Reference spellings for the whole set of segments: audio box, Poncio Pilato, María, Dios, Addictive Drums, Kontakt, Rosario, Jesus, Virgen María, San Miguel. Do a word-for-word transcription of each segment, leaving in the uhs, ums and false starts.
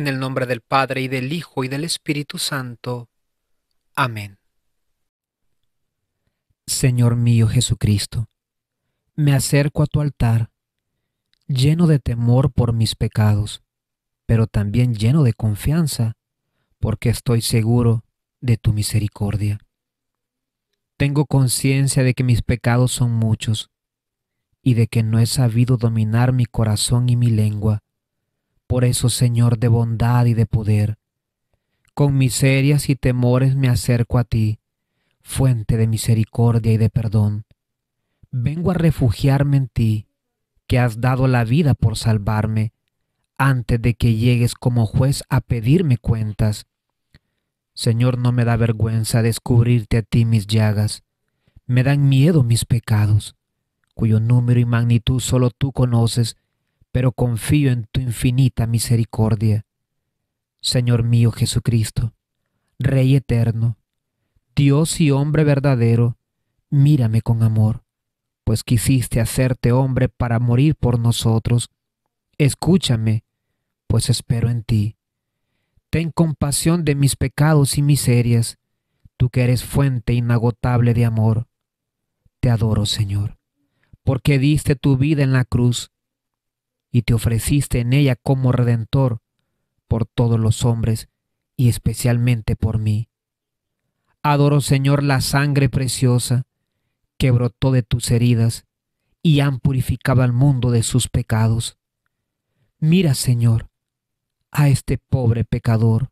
En el nombre del Padre, y del Hijo, y del Espíritu Santo. Amén. Señor mío Jesucristo, me acerco a tu altar, lleno de temor por mis pecados, pero también lleno de confianza, porque estoy seguro de tu misericordia. Tengo conciencia de que mis pecados son muchos, y de que no he sabido dominar mi corazón y mi lengua. Por eso, Señor de bondad y de poder, con miserias y temores me acerco a ti, fuente de misericordia y de perdón. Vengo a refugiarme en ti, que has dado la vida por salvarme, antes de que llegues como juez a pedirme cuentas. Señor, no me da vergüenza descubrirte a ti mis llagas. Me dan miedo mis pecados, cuyo número y magnitud solo tú conoces, pero confío en tu infinita misericordia. Señor mío Jesucristo, Rey eterno, Dios y hombre verdadero, mírame con amor, pues quisiste hacerte hombre para morir por nosotros. Escúchame, pues espero en ti. Ten compasión de mis pecados y miserias, tú que eres fuente inagotable de amor. Te adoro, Señor, porque diste tu vida en la cruz, y te ofreciste en ella como Redentor por todos los hombres y especialmente por mí. Adoro, Señor, la sangre preciosa que brotó de tus heridas y han purificado al mundo de sus pecados. Mira, Señor, a este pobre pecador,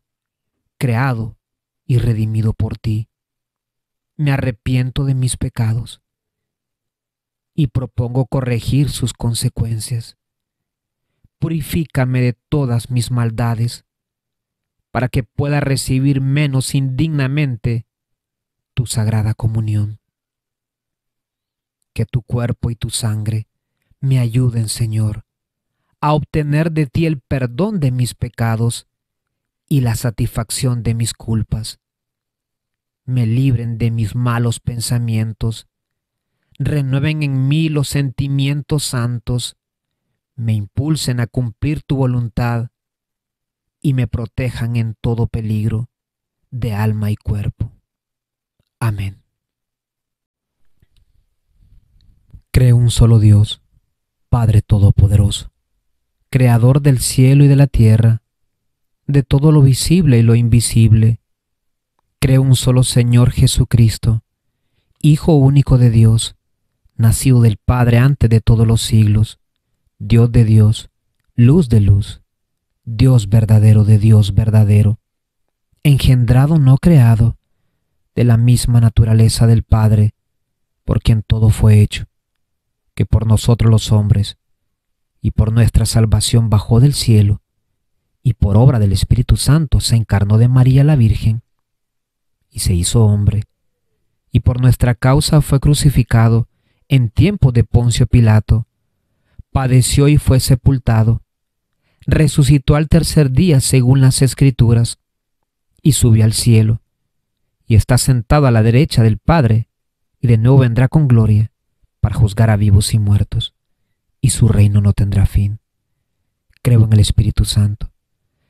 creado y redimido por ti. Me arrepiento de mis pecados y propongo corregir sus consecuencias. Purifícame de todas mis maldades, para que pueda recibir menos indignamente tu sagrada comunión. Que tu cuerpo y tu sangre me ayuden, Señor, a obtener de ti el perdón de mis pecados y la satisfacción de mis culpas. Me libren de mis malos pensamientos, renueven en mí los sentimientos santos, me impulsen a cumplir tu voluntad y me protejan en todo peligro de alma y cuerpo. Amén. Creo un solo Dios, Padre Todopoderoso, Creador del cielo y de la tierra, de todo lo visible y lo invisible. Creo un solo Señor Jesucristo, Hijo único de Dios, nacido del Padre antes de todos los siglos, Dios de Dios, luz de luz, Dios verdadero de Dios verdadero, engendrado no creado, de la misma naturaleza del Padre, por quien todo fue hecho, que por nosotros los hombres y por nuestra salvación bajó del cielo, y por obra del Espíritu Santo se encarnó de María la Virgen, y se hizo hombre, y por nuestra causa fue crucificado en tiempo de Poncio Pilato, padeció y fue sepultado, resucitó al tercer día según las Escrituras, y subió al cielo, y está sentado a la derecha del Padre, y de nuevo vendrá con gloria, para juzgar a vivos y muertos, y su reino no tendrá fin. Creo en el Espíritu Santo,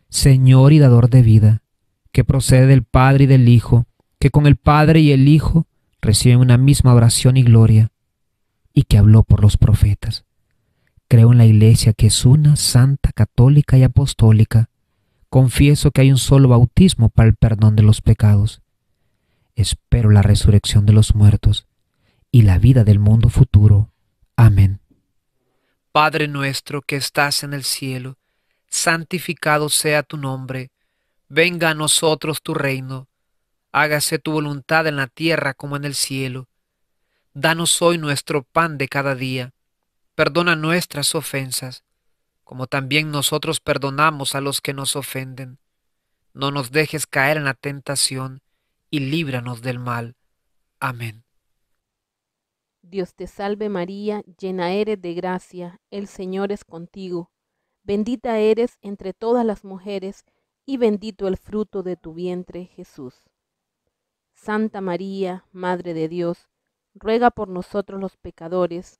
Señor y dador de vida, que procede del Padre y del Hijo, que con el Padre y el Hijo reciben una misma oración y gloria, y que habló por los profetas. Creo en la Iglesia, que es una, santa, católica y apostólica. Confieso que hay un solo bautismo para el perdón de los pecados. Espero la resurrección de los muertos y la vida del mundo futuro. Amén. Padre nuestro que estás en el cielo, santificado sea tu nombre. Venga a nosotros tu reino. Hágase tu voluntad en la tierra como en el cielo. Danos hoy nuestro pan de cada día. Perdona nuestras ofensas, como también nosotros perdonamos a los que nos ofenden. No nos dejes caer en la tentación, y líbranos del mal. Amén. Dios te salve María, llena eres de gracia, el Señor es contigo. Bendita eres entre todas las mujeres, y bendito el fruto de tu vientre, Jesús. Santa María, Madre de Dios, ruega por nosotros los pecadores,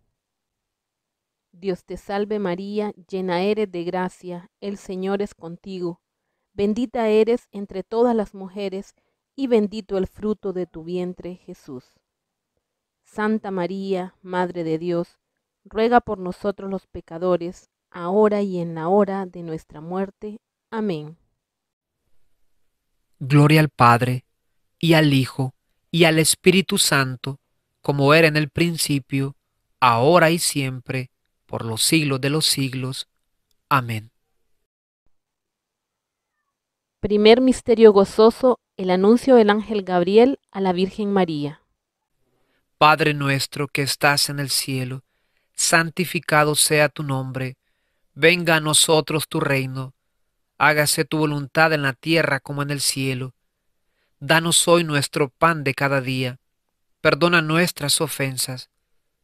Dios te salve María, llena eres de gracia, el Señor es contigo. Bendita eres entre todas las mujeres, y bendito el fruto de tu vientre, Jesús. Santa María, Madre de Dios, ruega por nosotros los pecadores, ahora y en la hora de nuestra muerte. Amén. Gloria al Padre, y al Hijo, y al Espíritu Santo, como era en el principio, ahora y siempre, por los siglos de los siglos. Amén. Primer misterio gozoso, el anuncio del ángel Gabriel a la Virgen María. Padre nuestro que estás en el cielo, santificado sea tu nombre. Venga a nosotros tu reino. Hágase tu voluntad en la tierra como en el cielo. Danos hoy nuestro pan de cada día. Perdona nuestras ofensas,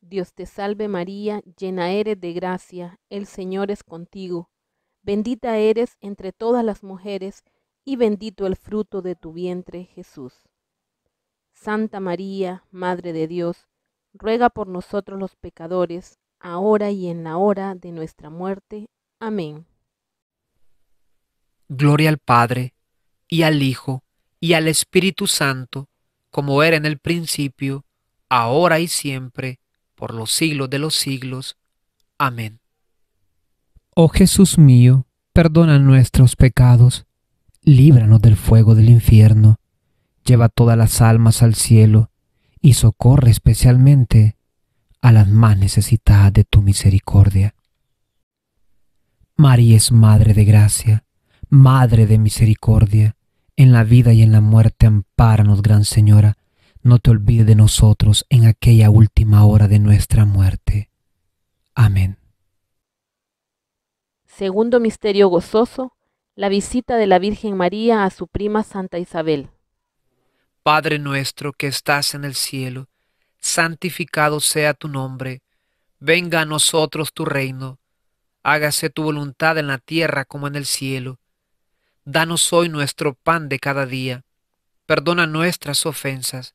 Dios te salve María, llena eres de gracia, el Señor es contigo. Bendita eres entre todas las mujeres, y bendito el fruto de tu vientre, Jesús. Santa María, Madre de Dios, ruega por nosotros los pecadores, ahora y en la hora de nuestra muerte. Amén. Gloria al Padre, y al Hijo, y al Espíritu Santo, como era en el principio, ahora y siempre, por los siglos de los siglos. Amén. Oh Jesús mío, perdona nuestros pecados, líbranos del fuego del infierno, lleva todas las almas al cielo y socorre especialmente a las más necesitadas de tu misericordia. María es Madre de Gracia, Madre de Misericordia, en la vida y en la muerte ampáranos, Gran Señora, no te olvides de nosotros en aquella última hora de nuestra muerte. Amén. Segundo misterio gozoso, la visita de la Virgen María a su prima Santa Isabel. Padre nuestro que estás en el cielo, santificado sea tu nombre, venga a nosotros tu reino, hágase tu voluntad en la tierra como en el cielo. Danos hoy nuestro pan de cada día, perdona nuestras ofensas,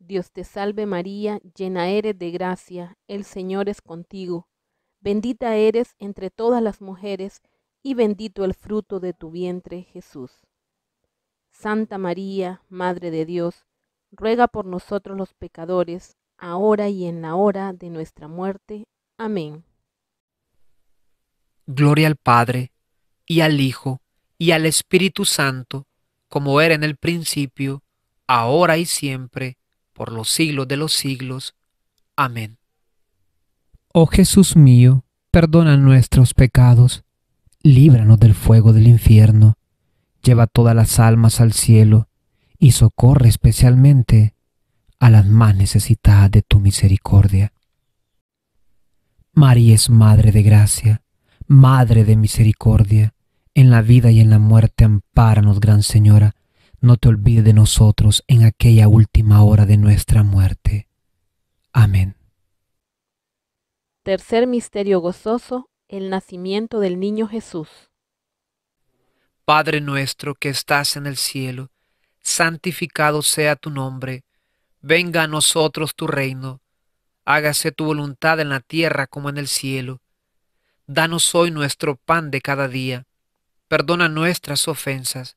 Dios te salve María, llena eres de gracia, el Señor es contigo. Bendita eres entre todas las mujeres, y bendito el fruto de tu vientre, Jesús. Santa María, Madre de Dios, ruega por nosotros los pecadores, ahora y en la hora de nuestra muerte. Amén. Gloria al Padre, y al Hijo, y al Espíritu Santo, como era en el principio, ahora y siempre, por los siglos de los siglos. Amén. Oh Jesús mío, perdona nuestros pecados, líbranos del fuego del infierno, lleva todas las almas al cielo y socorre especialmente a las más necesitadas de tu misericordia. María es Madre de Gracia, Madre de Misericordia, en la vida y en la muerte ampáranos, Gran Señora, no te olvides de nosotros en aquella última hora de nuestra muerte. Amén. Tercer misterio gozoso, el nacimiento del niño Jesús. Padre nuestro que estás en el cielo, santificado sea tu nombre, venga a nosotros tu reino, hágase tu voluntad en la tierra como en el cielo. Danos hoy nuestro pan de cada día, perdona nuestras ofensas,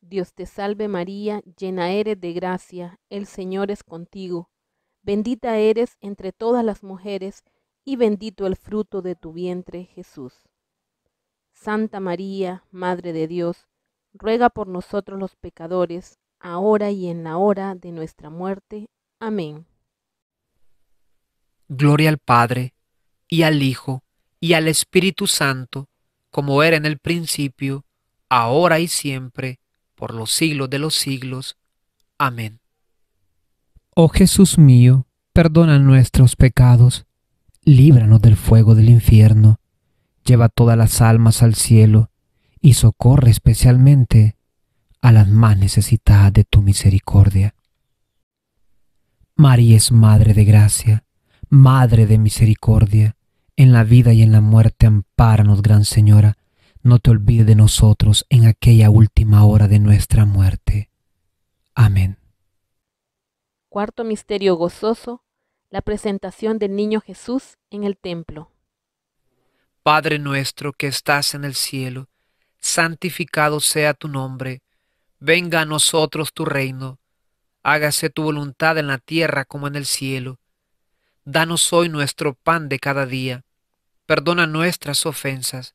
Dios te salve María, llena eres de gracia, el Señor es contigo. Bendita eres entre todas las mujeres, y bendito el fruto de tu vientre, Jesús. Santa María, Madre de Dios, ruega por nosotros los pecadores, ahora y en la hora de nuestra muerte. Amén. Gloria al Padre, y al Hijo, y al Espíritu Santo, como era en el principio, ahora y siempre, por los siglos de los siglos. Amén. Oh Jesús mío, perdona nuestros pecados, líbranos del fuego del infierno, lleva todas las almas al cielo y socorre especialmente a las más necesitadas de tu misericordia. María es Madre de Gracia, Madre de Misericordia, en la vida y en la muerte ampáranos, Gran Señora, no te olvides de nosotros en aquella última hora de nuestra muerte. Amén. Cuarto misterio gozoso, la presentación del niño Jesús en el templo. Padre nuestro que estás en el cielo, santificado sea tu nombre, venga a nosotros tu reino, hágase tu voluntad en la tierra como en el cielo. Danos hoy nuestro pan de cada día, perdona nuestras ofensas,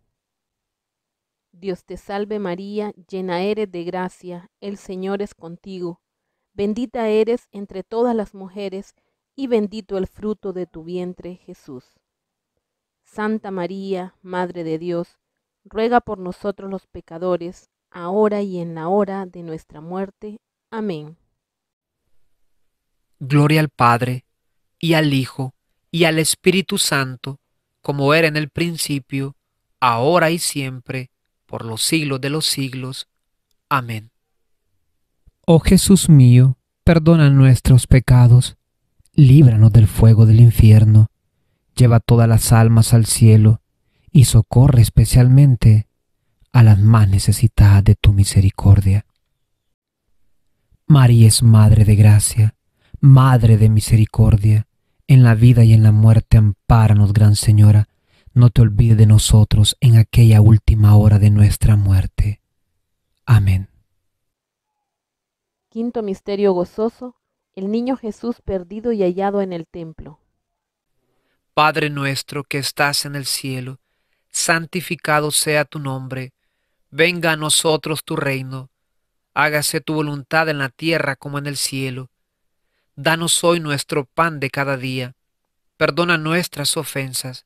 Dios te salve María, llena eres de gracia, el Señor es contigo. Bendita eres entre todas las mujeres, y bendito el fruto de tu vientre, Jesús. Santa María, Madre de Dios, ruega por nosotros los pecadores, ahora y en la hora de nuestra muerte. Amén. Gloria al Padre, y al Hijo, y al Espíritu Santo, como era en el principio, ahora y siempre, por los siglos de los siglos. Amén. Oh Jesús mío, perdona nuestros pecados, líbranos del fuego del infierno, lleva todas las almas al cielo y socorre especialmente a las más necesitadas de tu misericordia. María es Madre de Gracia, Madre de Misericordia, En la vida y en la muerte, ampáranos, Gran Señora. No te olvides de nosotros en aquella última hora de nuestra muerte. Amén. Quinto misterio gozoso, el niño Jesús perdido y hallado en el templo. Padre nuestro que estás en el cielo, santificado sea tu nombre. Venga a nosotros tu reino. Hágase tu voluntad en la tierra como en el cielo. Danos hoy nuestro pan de cada día. Perdona nuestras ofensas,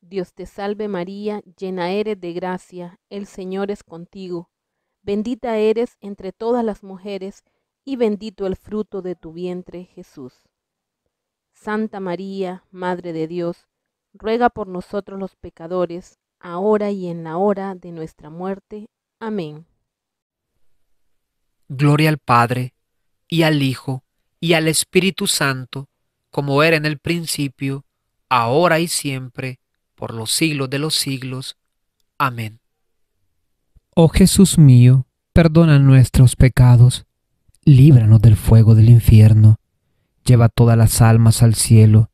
Dios te salve María, llena eres de gracia, el Señor es contigo. Bendita eres entre todas las mujeres, y bendito el fruto de tu vientre, Jesús. Santa María, Madre de Dios, ruega por nosotros los pecadores, ahora y en la hora de nuestra muerte. Amén. Gloria al Padre, y al Hijo, y al Espíritu Santo, como era en el principio, ahora y siempre, por los siglos de los siglos. Amén. Oh Jesús mío, perdona nuestros pecados. Líbranos del fuego del infierno, lleva todas las almas al cielo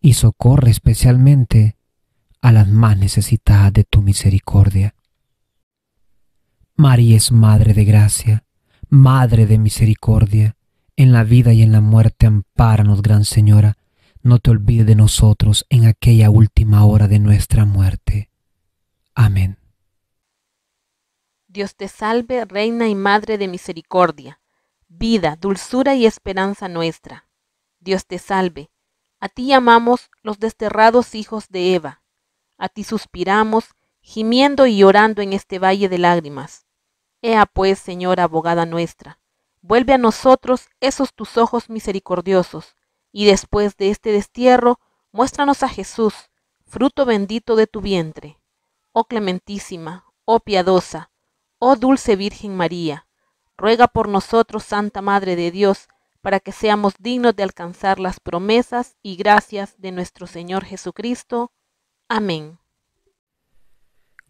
y socorre especialmente a las más necesitadas de tu misericordia. María es Madre de Gracia, Madre de Misericordia, en la vida y en la muerte ampáranos, Gran Señora, no te olvides de nosotros en aquella última hora de nuestra muerte. Amén. Dios te salve, Reina y Madre de misericordia, vida, dulzura y esperanza nuestra. Dios te salve, a ti llamamos los desterrados hijos de Eva, a ti suspiramos, gimiendo y llorando en este valle de lágrimas. Ea pues, Señora abogada nuestra, vuelve a nosotros esos tus ojos misericordiosos, y después de este destierro, muéstranos a Jesús, fruto bendito de tu vientre. Oh clementísima, oh piadosa, oh dulce Virgen María, ruega por nosotros, Santa Madre de Dios, para que seamos dignos de alcanzar las promesas y gracias de nuestro Señor Jesucristo. Amén.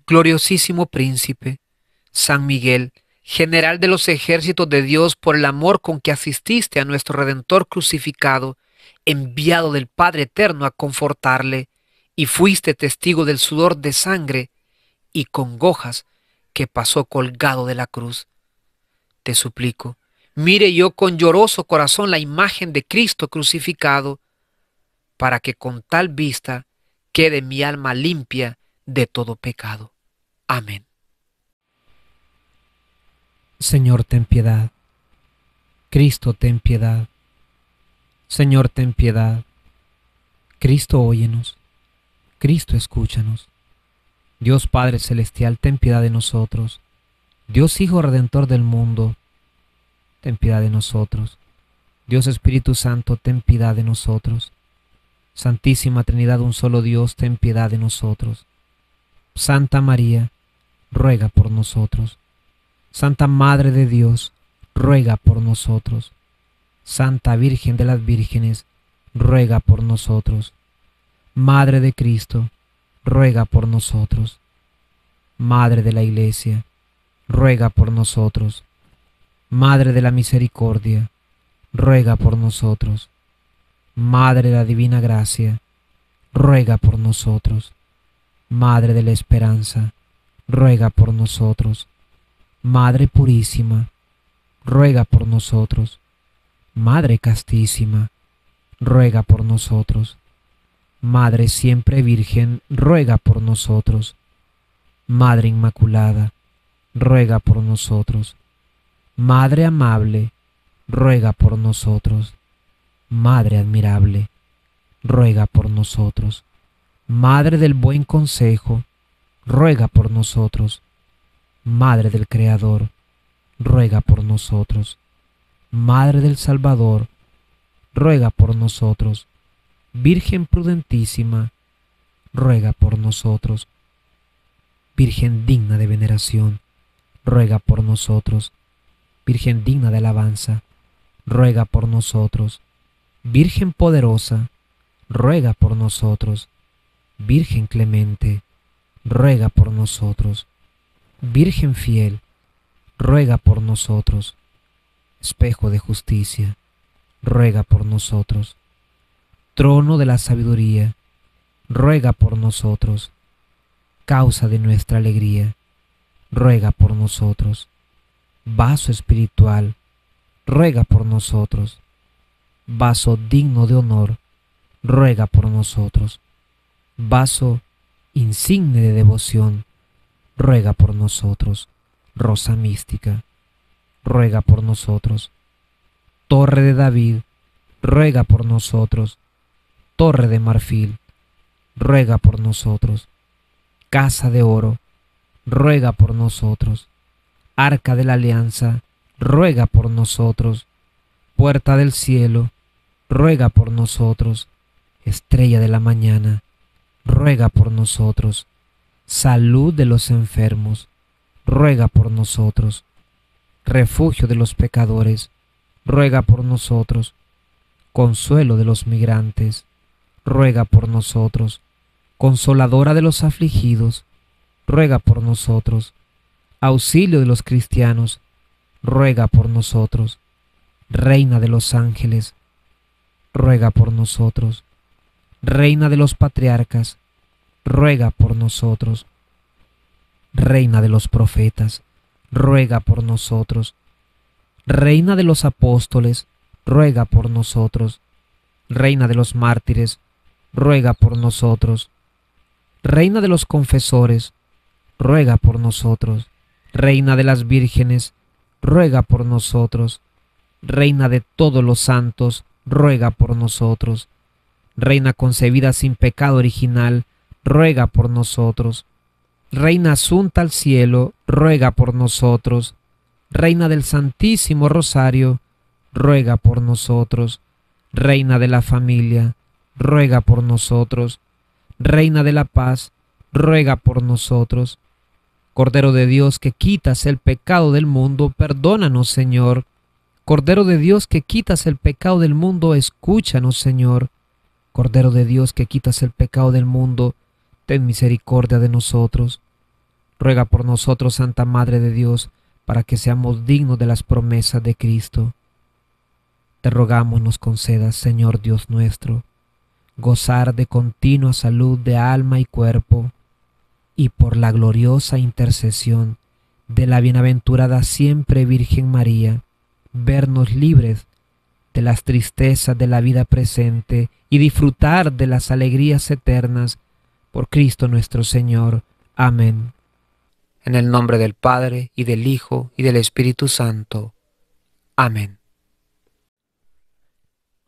Gloriosísimo príncipe, San Miguel, general de los ejércitos de Dios, por el amor con que asististe a nuestro Redentor crucificado, enviado del Padre Eterno a confortarle, y fuiste testigo del sudor de sangre y congojas que pasó colgado de la cruz. Te suplico, mire yo con lloroso corazón la imagen de Cristo crucificado, para que con tal vista quede mi alma limpia de todo pecado. Amén. Señor, ten piedad. Cristo, ten piedad. Señor, ten piedad. Cristo, óyenos. Cristo, escúchanos. Dios Padre Celestial, ten piedad de nosotros. Dios Hijo Redentor del mundo, ten piedad de nosotros. Dios Espíritu Santo, ten piedad de nosotros. Santísima Trinidad, un solo Dios, ten piedad de nosotros. Santa María, ruega por nosotros. Santa Madre de Dios, ruega por nosotros. Santa Virgen de las Vírgenes, ruega por nosotros. Madre de Cristo, ruega por nosotros. Madre de la Iglesia, ruega por nosotros. Madre de la Misericordia, ruega por nosotros. Madre de la Divina Gracia, ruega por nosotros. Madre de la Esperanza, ruega por nosotros. Madre Purísima, ruega por nosotros. Madre Castísima, ruega por nosotros. Madre Siempre Virgen, ruega por nosotros. Madre Inmaculada, ruega por nosotros. Madre Amable, ruega por nosotros. Madre Admirable, ruega por nosotros. Madre del Buen Consejo, ruega por nosotros. Madre del Creador, ruega por nosotros. Madre del Salvador, ruega por nosotros. Virgen Prudentísima, ruega por nosotros. Virgen digna de veneración, ruega por nosotros. Virgen digna de alabanza, ruega por nosotros. Virgen Poderosa, ruega por nosotros. Virgen Clemente, ruega por nosotros. Virgen Fiel, ruega por nosotros. Espejo de Justicia, ruega por nosotros. Trono de la Sabiduría, ruega por nosotros. Causa de nuestra alegría, ruega por nosotros. Vaso espiritual, ruega por nosotros. Vaso digno de honor, ruega por nosotros. Vaso insigne de devoción, ruega por nosotros. Rosa mística, ruega por nosotros. Torre de David, ruega por nosotros. Torre de marfil, ruega por nosotros. Casa de oro, ruega por nosotros. Arca de la alianza, ruega por nosotros. Puerta del cielo, ruega por nosotros. Estrella de la mañana, ruega por nosotros. Salud de los enfermos, ruega por nosotros. Refugio de los pecadores, ruega por nosotros. Consuelo de los migrantes, ruega por nosotros. Consoladora de los afligidos, ruega por nosotros. Auxilio de los cristianos, ruega por nosotros. Reina de los ángeles, ruega por nosotros. Reina de los patriarcas, ruega por nosotros. Reina de los profetas, ruega por nosotros. Reina de los apóstoles, ruega por nosotros. Reina de los mártires, ruega por nosotros. Reina de los confesores, ruega por nosotros. Reina de las vírgenes, ruega por nosotros. Reina de todos los santos, ruega por nosotros. Reina concebida sin pecado original, ruega por nosotros. Reina asunta al cielo, ruega por nosotros. Reina del Santísimo Rosario, ruega por nosotros. Reina de la familia, ruega por nosotros. Reina de la paz, ruega por nosotros. Cordero de Dios, que quitas el pecado del mundo, perdónanos, Señor. Cordero de Dios, que quitas el pecado del mundo, escúchanos, Señor. Cordero de Dios, que quitas el pecado del mundo, ten misericordia de nosotros. Ruega por nosotros, Santa Madre de Dios, para que seamos dignos de las promesas de Cristo. Te rogamos nos concedas, Señor Dios nuestro, gozar de continua salud de alma y cuerpo, y por la gloriosa intercesión de la bienaventurada siempre Virgen María, vernos libres de las tristezas de la vida presente y disfrutar de las alegrías eternas por Cristo nuestro Señor. Amén. En el nombre del Padre, y del Hijo, y del Espíritu Santo. Amén.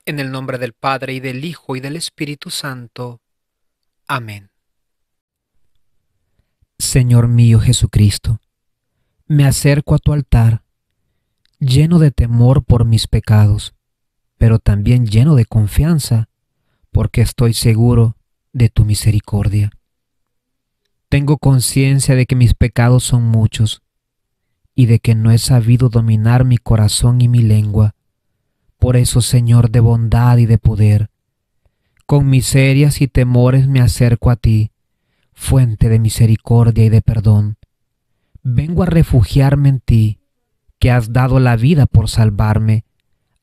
En el nombre del Padre, y del Hijo, y del Espíritu Santo. Amén. Señor mío Jesucristo, me acerco a tu altar, lleno de temor por mis pecados, pero también lleno de confianza, porque estoy seguro de tu misericordia. Tengo conciencia de que mis pecados son muchos, y de que no he sabido dominar mi corazón y mi lengua. Por eso, Señor de bondad y de poder, con miserias y temores me acerco a ti, fuente de misericordia y de perdón. Vengo a refugiarme en ti, que has dado la vida por salvarme,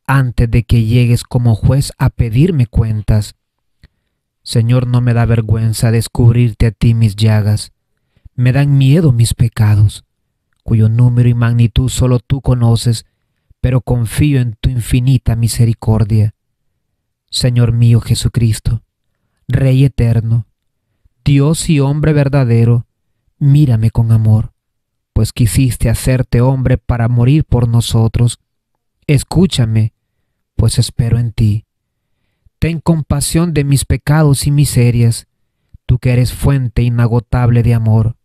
antes de que llegues como juez a pedirme cuentas. Señor, no me da vergüenza descubrirte a ti mis llagas. Me dan miedo mis pecados, cuyo número y magnitud solo tú conoces, pero confío en tu infinita misericordia. Señor mío Jesucristo, Rey eterno, Dios y hombre verdadero, mírame con amor, pues quisiste hacerte hombre para morir por nosotros. Escúchame, pues espero en ti. Ten compasión de mis pecados y miserias, tú que eres fuente inagotable de amor.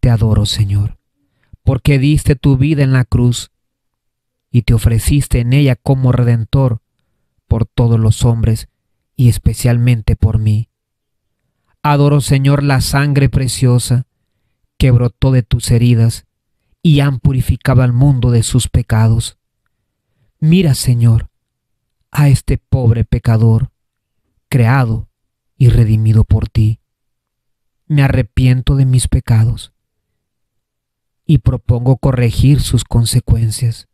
Te adoro, Señor, porque diste tu vida en la cruz y te ofreciste en ella como Redentor por todos los hombres y especialmente por mí. Adoro, Señor, la sangre preciosa que brotó de tus heridas y han purificado al mundo de sus pecados. Mira, Señor, a este pobre pecador, creado y redimido por ti. Me arrepiento de mis pecados y propongo corregir sus consecuencias.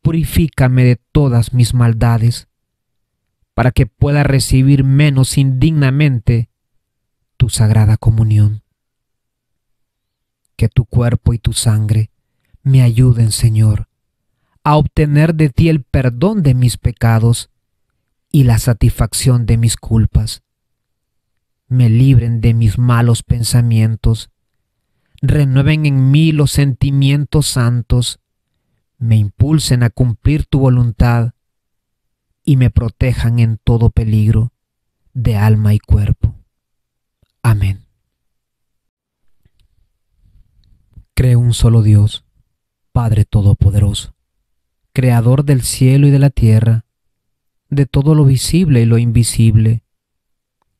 Purifícame de todas mis maldades, para que pueda recibir menos indignamente tu sagrada comunión. Que tu cuerpo y tu sangre me ayuden, Señor, a obtener de ti el perdón de mis pecados y la satisfacción de mis culpas. Me libren de mis malos pensamientos, renueven en mí los sentimientos santos, me impulsen a cumplir tu voluntad y me protejan en todo peligro de alma y cuerpo. Amén. Creo un solo Dios, Padre Todopoderoso, Creador del cielo y de la tierra, de todo lo visible y lo invisible.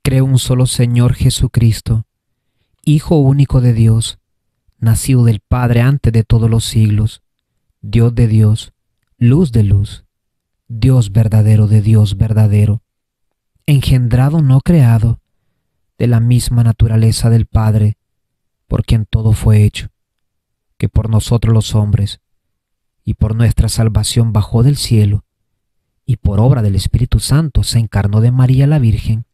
Creo un solo Señor Jesucristo, Hijo único de Dios, nacido del Padre antes de todos los siglos, Dios de Dios, luz de luz, Dios verdadero de Dios verdadero, engendrado no creado, de la misma naturaleza del Padre, por quien todo fue hecho, que por nosotros los hombres, y por nuestra salvación bajó del cielo, y por obra del Espíritu Santo se encarnó de María la Virgen,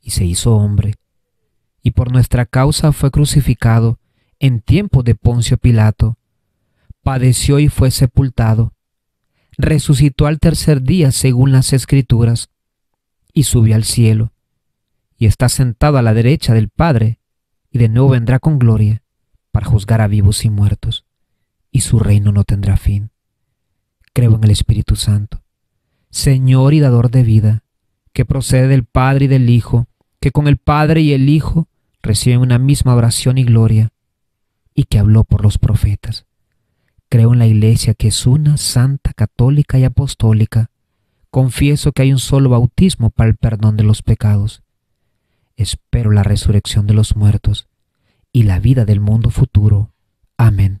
y se hizo hombre, y por nuestra causa fue crucificado en tiempo de Poncio Pilato, padeció y fue sepultado, resucitó al tercer día según las Escrituras, y subió al cielo, y está sentado a la derecha del Padre, y de nuevo vendrá con gloria, para juzgar a vivos y muertos, y su reino no tendrá fin. Creo en el Espíritu Santo, Señor y dador de vida, que procede del Padre y del Hijo, que con el Padre y el Hijo reciben una misma oración y gloria, y que habló por los profetas. Creo en la Iglesia, que es una, santa, católica y apostólica. Confieso que hay un solo bautismo para el perdón de los pecados. Espero la resurrección de los muertos y la vida del mundo futuro. Amén.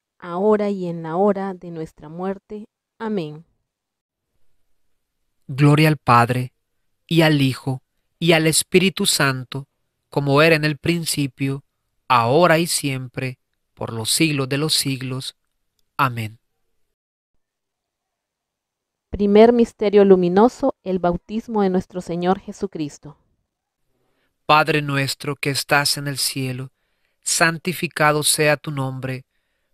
ahora y en la hora de nuestra muerte. Amén. Gloria al Padre, y al Hijo, y al Espíritu Santo, como era en el principio, ahora y siempre, por los siglos de los siglos. Amén. Primer misterio luminoso, el bautismo de nuestro Señor Jesucristo. Padre nuestro que estás en el cielo, santificado sea tu nombre.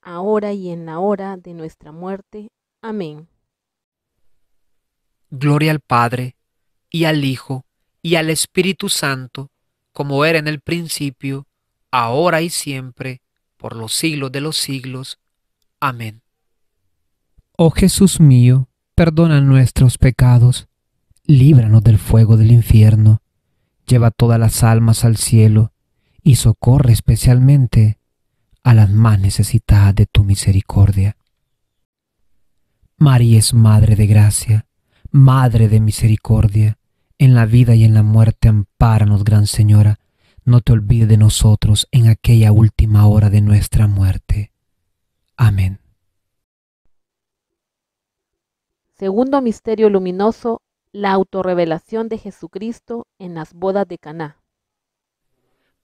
ahora y en la hora de nuestra muerte. Amén. Gloria al Padre, y al Hijo, y al Espíritu Santo, como era en el principio, ahora y siempre, por los siglos de los siglos. Amén. Oh Jesús mío, perdona nuestros pecados, líbranos del fuego del infierno, lleva todas las almas al cielo, y socorre especialmente a las más necesitadas de tu misericordia. María es Madre de Gracia, Madre de Misericordia, en la vida y en la muerte ampáranos, Gran Señora. No te olvides de nosotros en aquella última hora de nuestra muerte. Amén. Segundo misterio luminoso, la autorrevelación de Jesucristo en las bodas de Caná.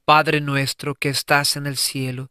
Padre nuestro que estás en el cielo,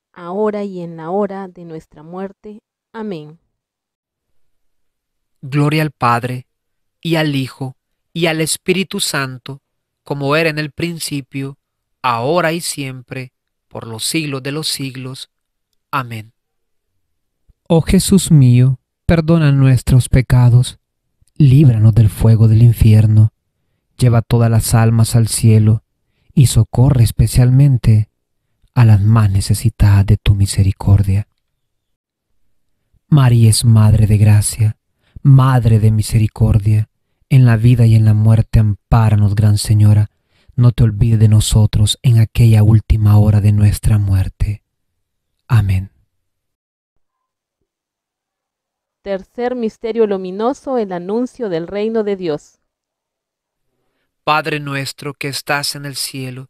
ahora y en la hora de nuestra muerte. Amén. Gloria al Padre, y al Hijo, y al Espíritu Santo, como era en el principio, ahora y siempre, por los siglos de los siglos. Amén. Oh Jesús mío, perdona nuestros pecados, líbranos del fuego del infierno, lleva todas las almas al cielo, y socorre especialmente a las más necesitadas de tu misericordia. María es Madre de Gracia, Madre de Misericordia, en la vida y en la muerte ampáranos, Gran Señora, no te olvides de nosotros en aquella última hora de nuestra muerte. Amén. Tercer misterio luminoso, el anuncio del reino de Dios. Padre nuestro que estás en el cielo,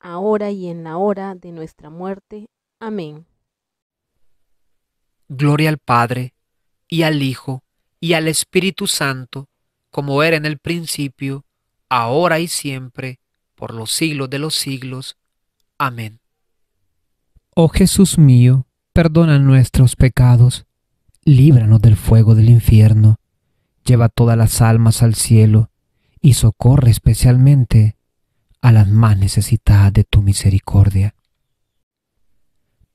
ahora y en la hora de nuestra muerte. Amén. Gloria al Padre, y al Hijo, y al Espíritu Santo, como era en el principio, ahora y siempre, por los siglos de los siglos. Amén. Oh Jesús mío, perdona nuestros pecados, líbranos del fuego del infierno, lleva todas las almas al cielo, y socorre especialmente a las más necesitadas de tu misericordia.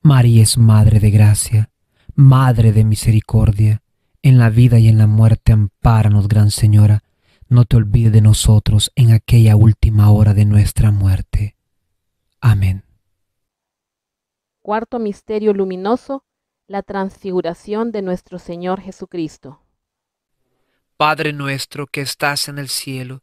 María es Madre de Gracia, Madre de misericordia, en la vida y en la muerte ampáranos, Gran Señora, no te olvides de nosotros en aquella última hora de nuestra muerte. Amén. Cuarto misterio luminoso, la transfiguración de nuestro Señor Jesucristo. Padre nuestro que estás en el cielo,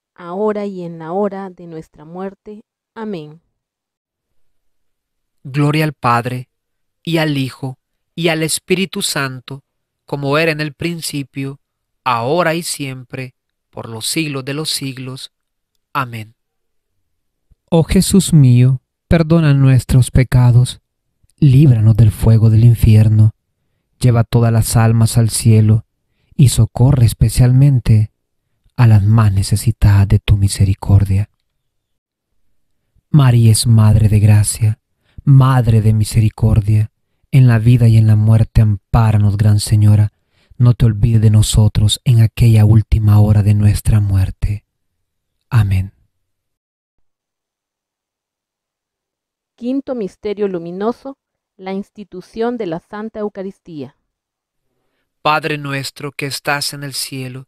ahora y en la hora de nuestra muerte. Amén. Gloria al Padre, y al Hijo, y al Espíritu Santo, como era en el principio, ahora y siempre, por los siglos de los siglos. Amén. Oh Jesús mío, perdona nuestros pecados, líbranos del fuego del infierno, lleva todas las almas al cielo y socorre especialmente a las más necesitadas de tu misericordia. María es Madre de Gracia, Madre de Misericordia, en la vida y en la muerte ampáranos, Gran Señora. No te olvides de nosotros en aquella última hora de nuestra muerte. Amén. Quinto misterio luminoso, la institución de la Santa Eucaristía. Padre nuestro que estás en el cielo,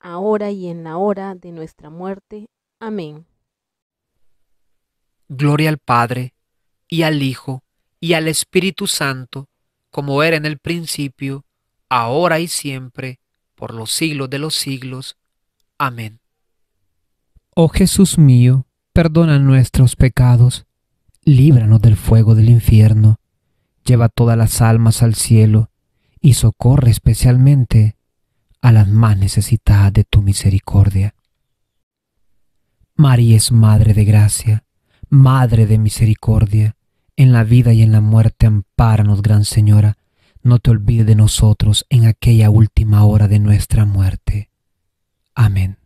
ahora y en la hora de nuestra muerte. Amén. Gloria al Padre, y al Hijo, y al Espíritu Santo, como era en el principio, ahora y siempre, por los siglos de los siglos. Amén. Oh Jesús mío, perdona nuestros pecados. Líbranos del fuego del infierno, lleva todas las almas al cielo y socorre especialmente a las más necesitadas de tu misericordia. María es Madre de Gracia, Madre de Misericordia, en la vida y en la muerte ampáranos, Gran Señora, no te olvides de nosotros en aquella última hora de nuestra muerte. Amén.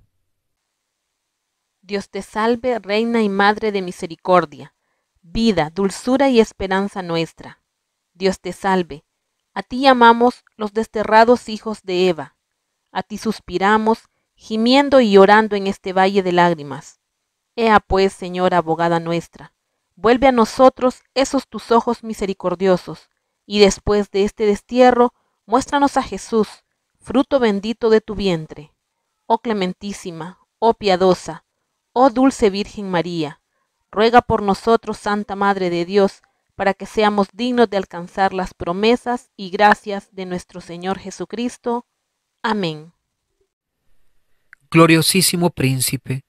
Dios te salve, Reina y Madre de Misericordia, vida, dulzura y esperanza nuestra. Dios te salve. A ti llamamos los desterrados hijos de Eva. A ti suspiramos, gimiendo y llorando en este valle de lágrimas. Ea pues, Señora abogada nuestra, vuelve a nosotros esos tus ojos misericordiosos, y después de este destierro, muéstranos a Jesús, fruto bendito de tu vientre. Oh clementísima, oh piadosa, oh dulce Virgen María, ruega por nosotros, Santa Madre de Dios, para que seamos dignos de alcanzar las promesas y gracias de nuestro Señor Jesucristo. Amén. Gloriosísimo Príncipe,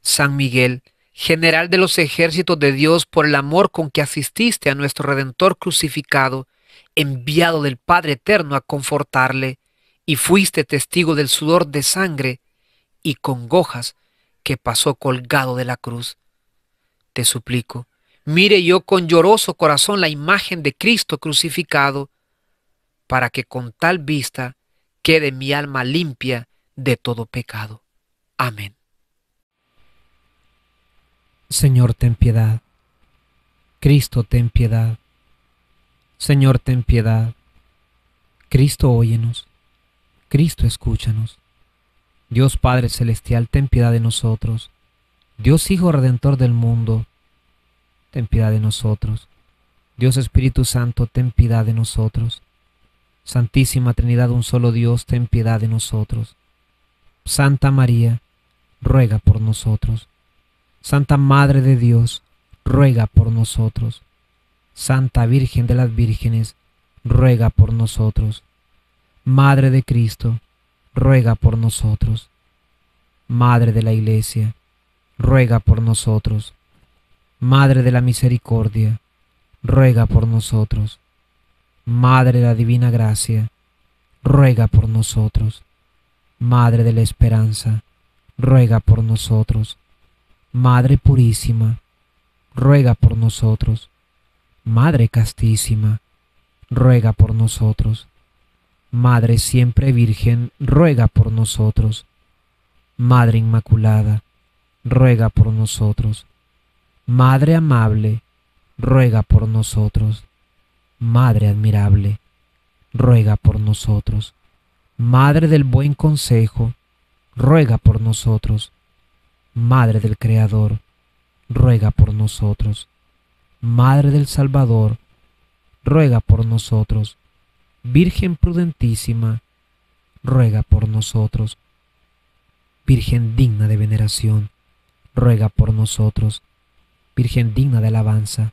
San Miguel, General de los ejércitos de Dios, por el amor con que asististe a nuestro Redentor crucificado, enviado del Padre Eterno a confortarle, y fuiste testigo del sudor de sangre y congojas que pasó colgado de la cruz. Te suplico, mire yo con lloroso corazón la imagen de Cristo crucificado, para que con tal vista quede mi alma limpia de todo pecado. Amén. Señor, ten piedad. Cristo, ten piedad. Señor, ten piedad. Cristo, óyenos. Cristo, escúchanos. Dios Padre Celestial, ten piedad de nosotros. Dios Hijo Redentor del mundo, ten piedad de nosotros. Dios Espíritu Santo, ten piedad de nosotros. Santísima Trinidad, un solo Dios, ten piedad de nosotros. Santa María, ruega por nosotros. Santa Madre de Dios, ruega por nosotros. Santa Virgen de las Vírgenes, ruega por nosotros. Madre de Cristo, ruega por nosotros. Madre de la Iglesia, ruega por nosotros. Madre de la Misericordia, ruega por nosotros. Madre de la Divina Gracia, ruega por nosotros. Madre de la Esperanza, ruega por nosotros. Madre Purísima, ruega por nosotros. Madre Castísima, ruega por nosotros. Madre Siempre Virgen, ruega por nosotros. Madre Inmaculada, ruega por nosotros. Madre amable, ruega por nosotros. Madre admirable, ruega por nosotros. Madre del buen consejo, ruega por nosotros. Madre del Creador, ruega por nosotros. Madre del Salvador, ruega por nosotros. Virgen prudentísima, ruega por nosotros. Virgen digna de veneración, ruega por nosotros. Virgen digna de alabanza,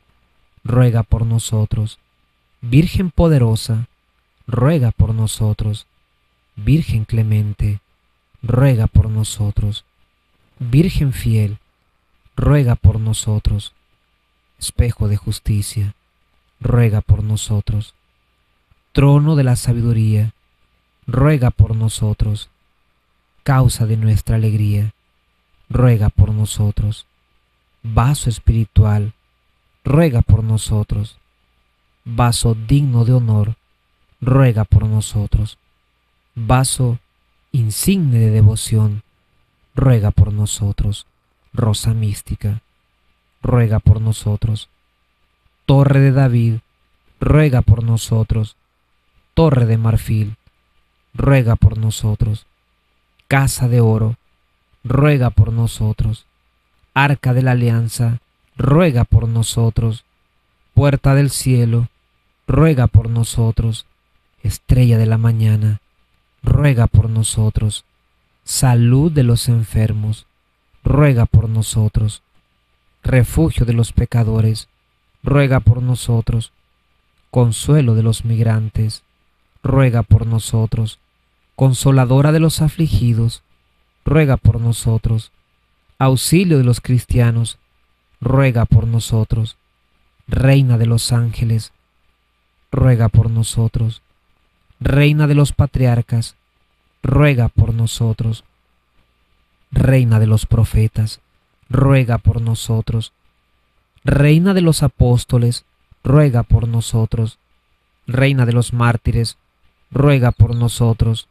ruega por nosotros. Virgen poderosa, ruega por nosotros. Virgen clemente, ruega por nosotros. Virgen fiel, ruega por nosotros. Espejo de justicia, ruega por nosotros. Trono de la sabiduría, ruega por nosotros. Causa de nuestra alegría, ruega por nosotros. Vaso espiritual, ruega por nosotros. Vaso digno de honor, ruega por nosotros. Vaso insigne de devoción, ruega por nosotros. Rosa mística, ruega por nosotros. Torre de David, ruega por nosotros. Torre de marfil, ruega por nosotros. Casa de oro, ruega por nosotros. Arca de la alianza, ruega por nosotros. Puerta del cielo, ruega por nosotros. Estrella de la mañana, ruega por nosotros. Salud de los enfermos, ruega por nosotros. Refugio de los pecadores, ruega por nosotros. Consuelo de los migrantes, ruega por nosotros. Consoladora de los afligidos, ruega por nosotros. Auxilio de los cristianos, ruega por nosotros. Reina de los ángeles, ruega por nosotros. Reina de los patriarcas, ruega por nosotros. Reina de los profetas, ruega por nosotros. Reina de los apóstoles, ruega por nosotros. Reina de los mártires, ruega por nosotros.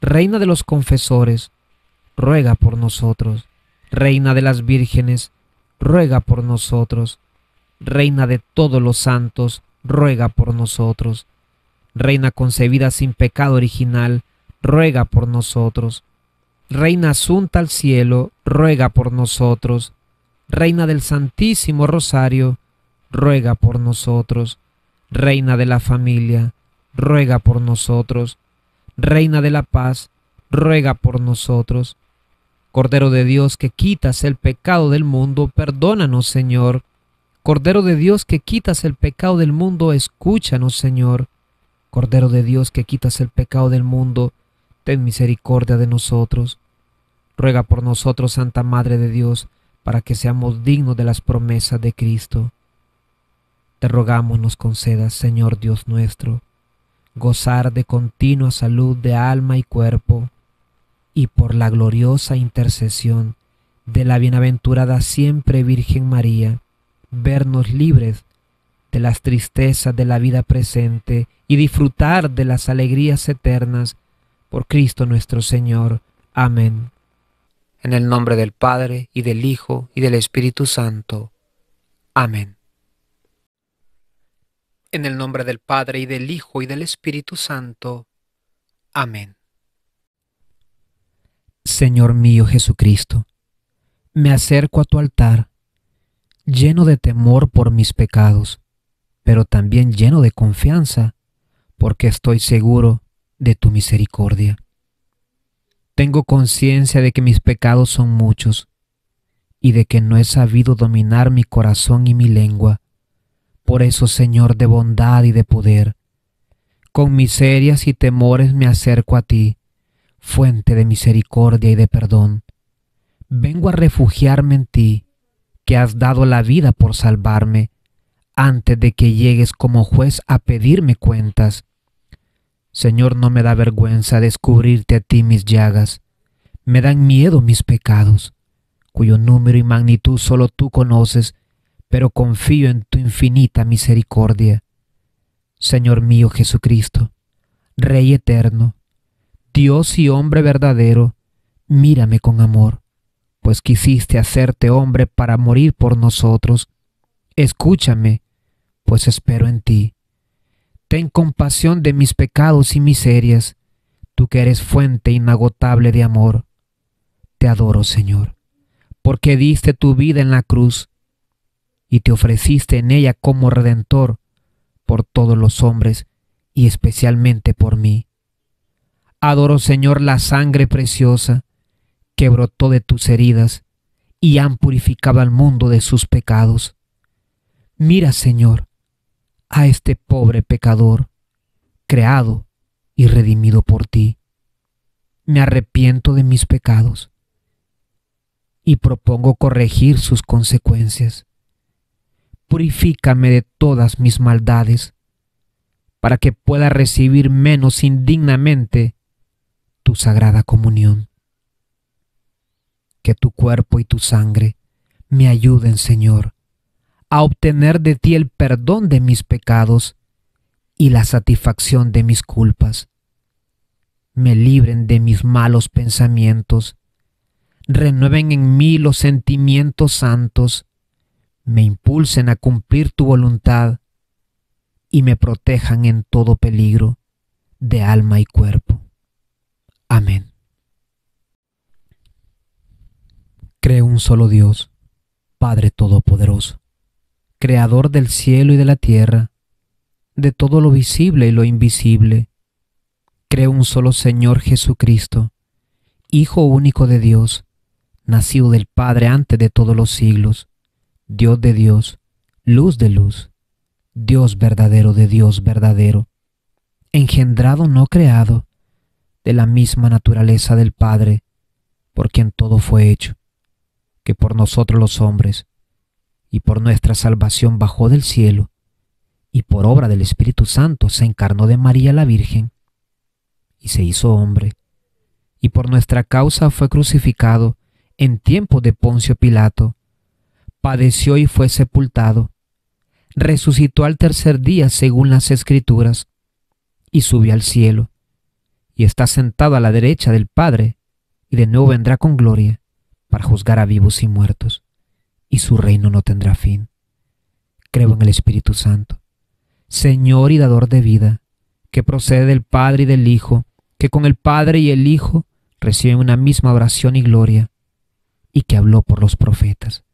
Reina de los confesores, ruega por nosotros. Reina de las vírgenes, ruega por nosotros. Reina de todos los santos, ruega por nosotros. Reina concebida sin pecado original, ruega por nosotros. Reina asunta al cielo, ruega por nosotros. Reina del Santísimo Rosario, ruega por nosotros. Reina de la familia, ruega por nosotros. Reina de la paz, ruega por nosotros. Cordero de Dios que quitas el pecado del mundo, perdónanos, Señor. Cordero de Dios que quitas el pecado del mundo, escúchanos, Señor. Cordero de Dios que quitas el pecado del mundo, ten misericordia de nosotros. Ruega por nosotros, Santa Madre de Dios, para que seamos dignos de las promesas de Cristo. Te rogamos nos concedas, Señor Dios nuestro, gozar de continua salud de alma y cuerpo, y por la gloriosa intercesión de la bienaventurada siempre Virgen María, vernos libres de las tristezas de la vida presente y disfrutar de las alegrías eternas por Cristo nuestro Señor. Amén. En el nombre del Padre, y del Hijo, y del Espíritu Santo. Amén. En el nombre del Padre, y del Hijo, y del Espíritu Santo. Amén. Señor mío Jesucristo, me acerco a tu altar, lleno de temor por mis pecados, pero también lleno de confianza, porque estoy seguro de tu misericordia. Tengo conciencia de que mis pecados son muchos, y de que no he sabido dominar mi corazón y mi lengua. Por eso, Señor de bondad y de poder, con miserias y temores me acerco a ti, fuente de misericordia y de perdón. Vengo a refugiarme en ti, que has dado la vida por salvarme, antes de que llegues como juez a pedirme cuentas. Señor, no me da vergüenza descubrirte a ti mis llagas. Me dan miedo mis pecados, cuyo número y magnitud solo tú conoces, pero confío en tu infinita misericordia. Señor mío Jesucristo, Rey eterno, Dios y hombre verdadero, mírame con amor, pues quisiste hacerte hombre para morir por nosotros. Escúchame, pues espero en ti. Ten compasión de mis pecados y miserias, tú que eres fuente inagotable de amor. Te adoro, Señor, porque diste tu vida en la cruz y te ofreciste en ella como Redentor por todos los hombres y especialmente por mí. Adoro, Señor, la sangre preciosa que brotó de tus heridas y han purificado al mundo de sus pecados. Mira, Señor, a este pobre pecador, creado y redimido por ti. Me arrepiento de mis pecados y propongo corregir sus consecuencias. Purifícame de todas mis maldades, para que pueda recibir menos indignamente tu sagrada comunión. que tu cuerpo y tu sangre me ayuden, Señor, a obtener de ti el perdón de mis pecados y la satisfacción de mis culpas. Me libren de mis malos pensamientos, renueven en mí los sentimientos santos, me impulsen a cumplir tu voluntad y me protejan en todo peligro de alma y cuerpo. Amén. Creo un solo Dios, Padre Todopoderoso, Creador del cielo y de la tierra, de todo lo visible y lo invisible. Creo un solo Señor Jesucristo, Hijo único de Dios, nacido del Padre antes de todos los siglos, Dios de Dios, luz de luz, Dios verdadero de Dios verdadero, engendrado no creado, de la misma naturaleza del Padre, por quien todo fue hecho, que por nosotros los hombres y por nuestra salvación bajó del cielo, y por obra del Espíritu Santo se encarnó de María la Virgen, y se hizo hombre, y por nuestra causa fue crucificado en tiempo de Poncio Pilato, padeció y fue sepultado, resucitó al tercer día según las Escrituras, y subió al cielo, y está sentado a la derecha del Padre, y de nuevo vendrá con gloria, para juzgar a vivos y muertos, y su reino no tendrá fin. Creo en el Espíritu Santo, Señor y dador de vida, que procede del Padre y del Hijo, que con el Padre y el Hijo reciben una misma oración y gloria, y que habló por los profetas.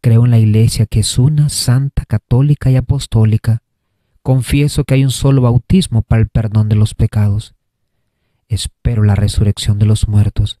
Creo en la Iglesia, que es una, santa, católica y apostólica. Confieso que hay un solo bautismo para el perdón de los pecados. Espero la resurrección de los muertos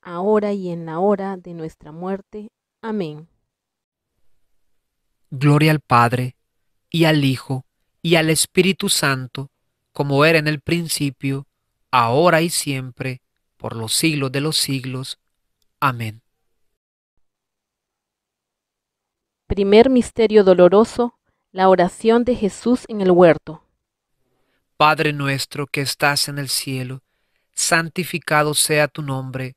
ahora y en la hora de nuestra muerte. Amén. Gloria al Padre, y al Hijo, y al Espíritu Santo, como era en el principio, ahora y siempre, por los siglos de los siglos. Amén. Primer misterio doloroso, la oración de Jesús en el huerto. Padre nuestro que estás en el cielo, santificado sea tu nombre.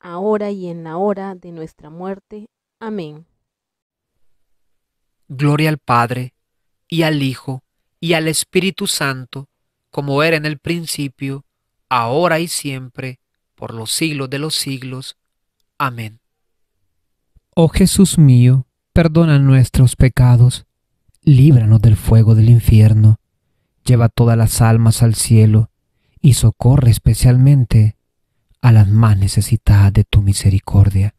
ahora y en la hora de nuestra muerte. Amén. Gloria al Padre, y al Hijo, y al Espíritu Santo, como era en el principio, ahora y siempre, por los siglos de los siglos. Amén. Oh Jesús mío, perdona nuestros pecados, líbranos del fuego del infierno, lleva todas las almas al cielo, y socorre especialmente a las más necesitadas de tu misericordia.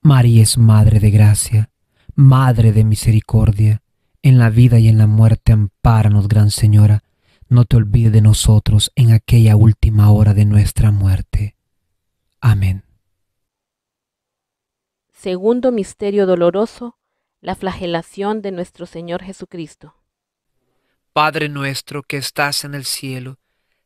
María es Madre de Gracia, Madre de Misericordia, en la vida y en la muerte ampáranos, Gran Señora, no te olvides de nosotros en aquella última hora de nuestra muerte. Amén. Segundo misterio doloroso, la flagelación de nuestro Señor Jesucristo. Padre nuestro que estás en el cielo,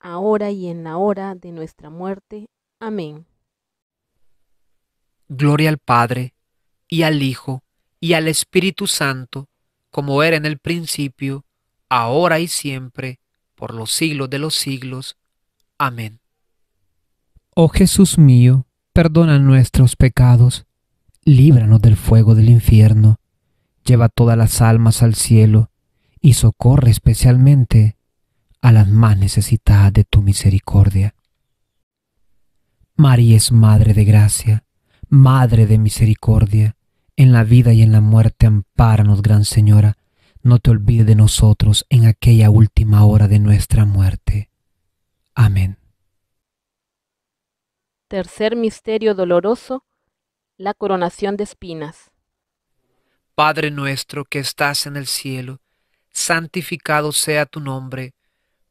ahora y en la hora de nuestra muerte. Amén. Gloria al Padre, y al Hijo, y al Espíritu Santo, como era en el principio, ahora y siempre, por los siglos de los siglos. Amén. Oh Jesús mío, perdona nuestros pecados. Líbranos del fuego del infierno, lleva todas las almas al cielo y socorre especialmente a las más necesitadas de tu misericordia. María es Madre de Gracia, Madre de Misericordia, en la vida y en la muerte ampáranos, Gran Señora, no te olvides de nosotros en aquella última hora de nuestra muerte. Amén. Tercer misterio doloroso. La coronación de espinas. Padre nuestro que estás en el cielo, santificado sea tu nombre.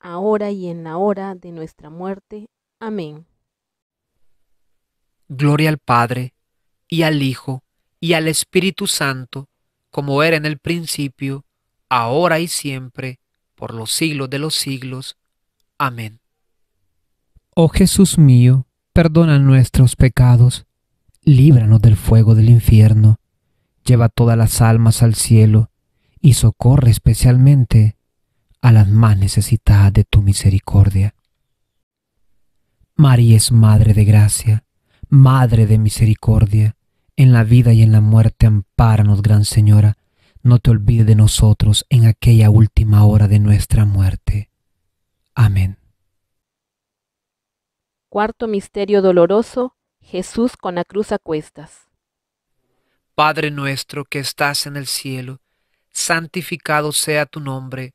ahora y en la hora de nuestra muerte. Amén. Gloria al Padre, y al Hijo, y al Espíritu Santo, como era en el principio, ahora y siempre, por los siglos de los siglos. Amén. Oh Jesús mío, perdona nuestros pecados, líbranos del fuego del infierno, lleva todas las almas al cielo y socorre especialmente a las más necesitadas de tu misericordia. María es Madre de Gracia, Madre de Misericordia, en la vida y en la muerte ampáranos, Gran Señora. No te olvides de nosotros en aquella última hora de nuestra muerte. Amén. Cuarto misterio doloroso, Jesús con la cruz a cuestas. Padre nuestro que estás en el cielo, santificado sea tu nombre.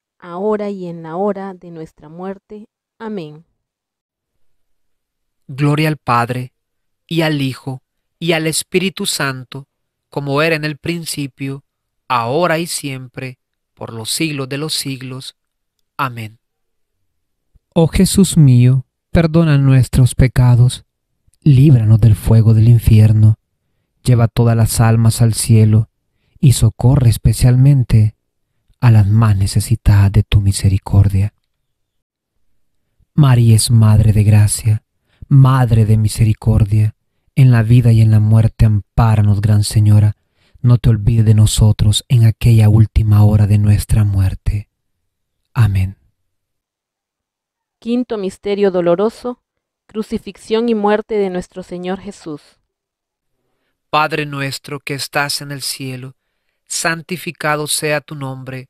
ahora y en la hora de nuestra muerte. Amén. Gloria al Padre, y al Hijo, y al Espíritu Santo, como era en el principio, ahora y siempre, por los siglos de los siglos. Amén. Oh Jesús mío, perdona nuestros pecados, líbranos del fuego del infierno, lleva todas las almas al cielo y socorre especialmente a las más necesitadas de tu misericordia. María es Madre de Gracia, Madre de Misericordia, en la vida y en la muerte ampáranos, Gran Señora. No te olvides de nosotros en aquella última hora de nuestra muerte. Amén. Quinto misterio doloroso, crucifixión y muerte de nuestro Señor Jesús. Padre nuestro que estás en el cielo, santificado sea tu nombre.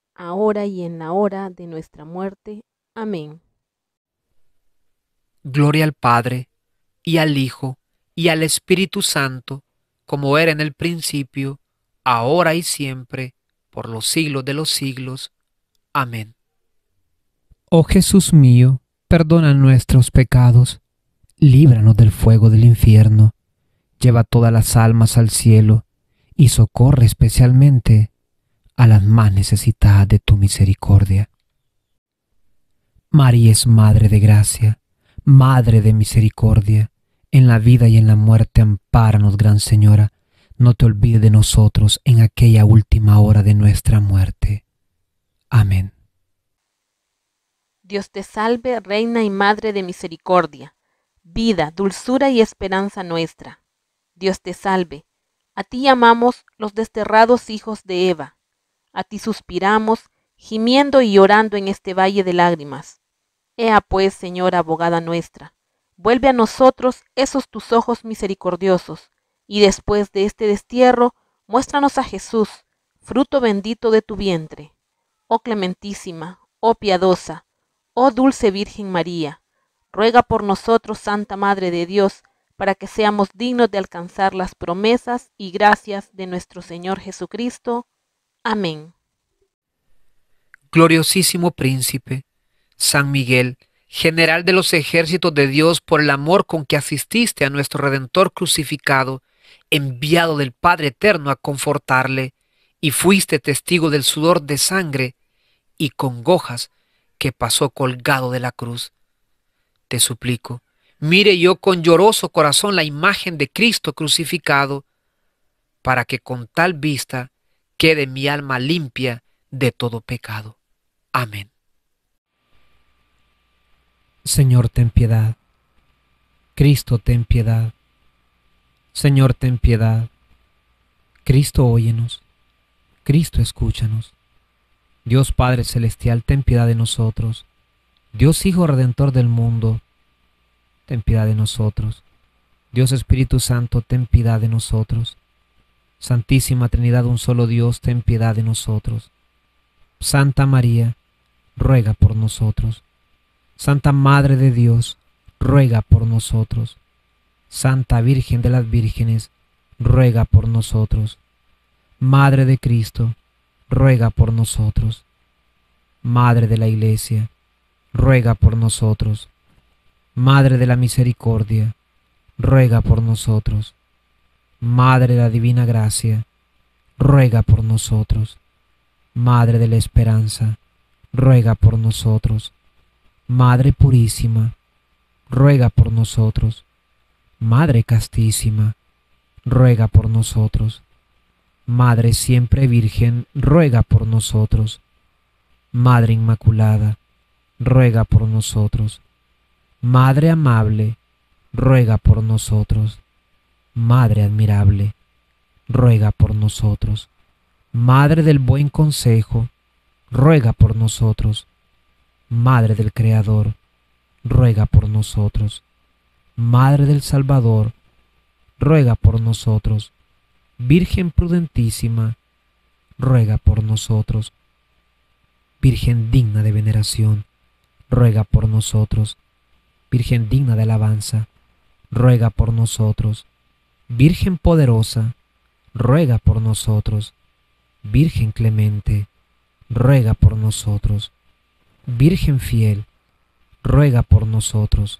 ahora y en la hora de nuestra muerte. Amén. Gloria al Padre, y al Hijo, y al Espíritu Santo, como era en el principio, ahora y siempre, por los siglos de los siglos. Amén. Oh Jesús mío, perdona nuestros pecados, líbranos del fuego del infierno, lleva todas las almas al cielo, y socorre especialmente a las más necesitadas de tu misericordia. María es Madre de Gracia, Madre de Misericordia, en la vida y en la muerte ampáranos, Gran Señora, no te olvides de nosotros en aquella última hora de nuestra muerte. Amén. Dios te salve, Reina y Madre de Misericordia, vida, dulzura y esperanza nuestra. Dios te salve, a ti llamamos los desterrados hijos de Eva, a ti suspiramos, gimiendo y llorando en este valle de lágrimas. Ea pues, Señora abogada nuestra, vuelve a nosotros esos tus ojos misericordiosos, y después de este destierro, muéstranos a Jesús, fruto bendito de tu vientre. Oh clementísima, oh piadosa, oh dulce Virgen María, ruega por nosotros, Santa Madre de Dios, para que seamos dignos de alcanzar las promesas y gracias de nuestro Señor Jesucristo. Amén. Gloriosísimo Príncipe, San Miguel, General de los ejércitos de Dios, por el amor con que asististe a nuestro Redentor crucificado, enviado del Padre Eterno a confortarle, y fuiste testigo del sudor de sangre y congojas que pasó colgado de la cruz. Te suplico, mire yo con lloroso corazón la imagen de Cristo crucificado, para que con tal vista quede mi alma limpia de todo pecado. Amén. Señor, ten piedad. Cristo, ten piedad. Señor, ten piedad. Cristo, óyenos. Cristo, escúchanos. Dios Padre Celestial, ten piedad de nosotros. Dios Hijo Redentor del mundo, ten piedad de nosotros. Dios Espíritu Santo, ten piedad de nosotros. Santísima Trinidad, un solo Dios, ten piedad de nosotros. Santa María, ruega por nosotros. Santa Madre de Dios, ruega por nosotros. Santa Virgen de las Vírgenes, ruega por nosotros. Madre de Cristo, ruega por nosotros. Madre de la Iglesia, ruega por nosotros. Madre de la Misericordia, ruega por nosotros. Madre de la Divina Gracia, ruega por nosotros. Madre de la Esperanza, ruega por nosotros. Madre Purísima, ruega por nosotros. Madre Castísima, ruega por nosotros. Madre Siempre Virgen, ruega por nosotros. Madre Inmaculada, ruega por nosotros. Madre Amable, ruega por nosotros. Madre Admirable, ruega por nosotros. Madre del Buen Consejo, ruega por nosotros. Madre del Creador, ruega por nosotros. Madre del Salvador, ruega por nosotros. Virgen Prudentísima, ruega por nosotros. Virgen digna de veneración, ruega por nosotros. Virgen digna de alabanza, ruega por nosotros. Virgen poderosa, ruega por nosotros. Virgen clemente, ruega por nosotros. Virgen fiel, ruega por nosotros.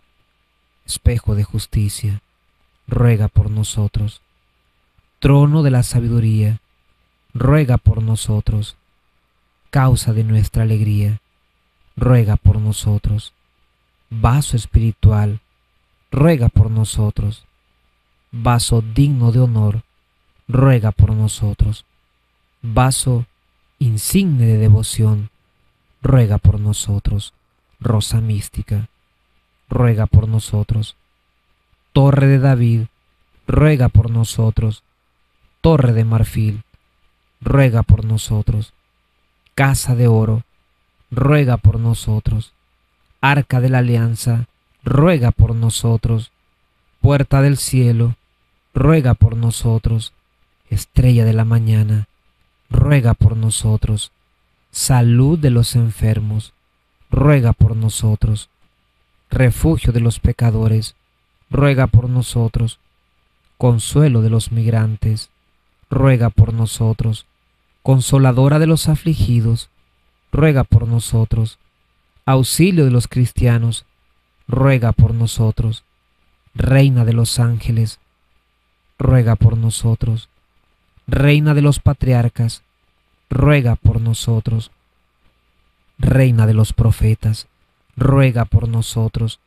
Espejo de justicia, ruega por nosotros. Trono de la sabiduría, ruega por nosotros. Causa de nuestra alegría, ruega por nosotros. Vaso espiritual, ruega por nosotros. Vaso digno de honor, ruega por nosotros. Vaso insigne de devoción, ruega por nosotros. Rosa mística, ruega por nosotros. Torre de David, ruega por nosotros. Torre de marfil, ruega por nosotros. Casa de oro, ruega por nosotros. Arca de la alianza, ruega por nosotros. Puerta del cielo, ruega por nosotros. Estrella de la mañana, ruega por nosotros. Salud de los enfermos, ruega por nosotros. Refugio de los pecadores, ruega por nosotros. Consuelo de los migrantes, ruega por nosotros. Consoladora de los afligidos, ruega por nosotros. Auxilio de los cristianos, ruega por nosotros. Reina de los ángeles, ruega por nosotros. Reina de los patriarcas, ruega por nosotros. Reina de los profetas, ruega por nosotros.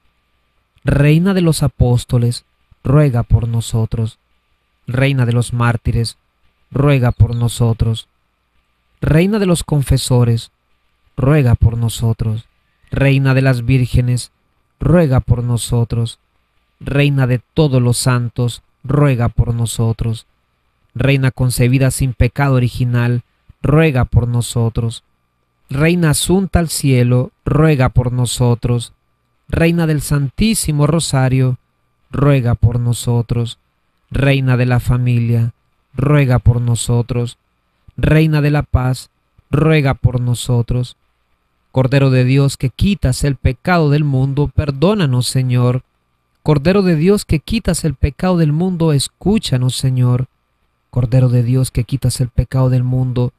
Reina de los apóstoles, ruega por nosotros. Reina de los mártires, ruega por nosotros. Reina de los confesores, ruega por nosotros. Reina de las vírgenes, ruega por nosotros. Reina de todos los santos, ruega por nosotros. Reina concebida sin pecado original, ruega por nosotros. Reina asunta al cielo, ruega por nosotros. Reina del Santísimo Rosario, ruega por nosotros. Reina de la familia, ruega por nosotros. Reina de la paz, ruega por nosotros. Cordero de Dios que quitas el pecado del mundo, perdónanos, Señor. Cordero de Dios que quitas el pecado del mundo, escúchanos, Señor. Cordero de Dios que quitas el pecado del mundo,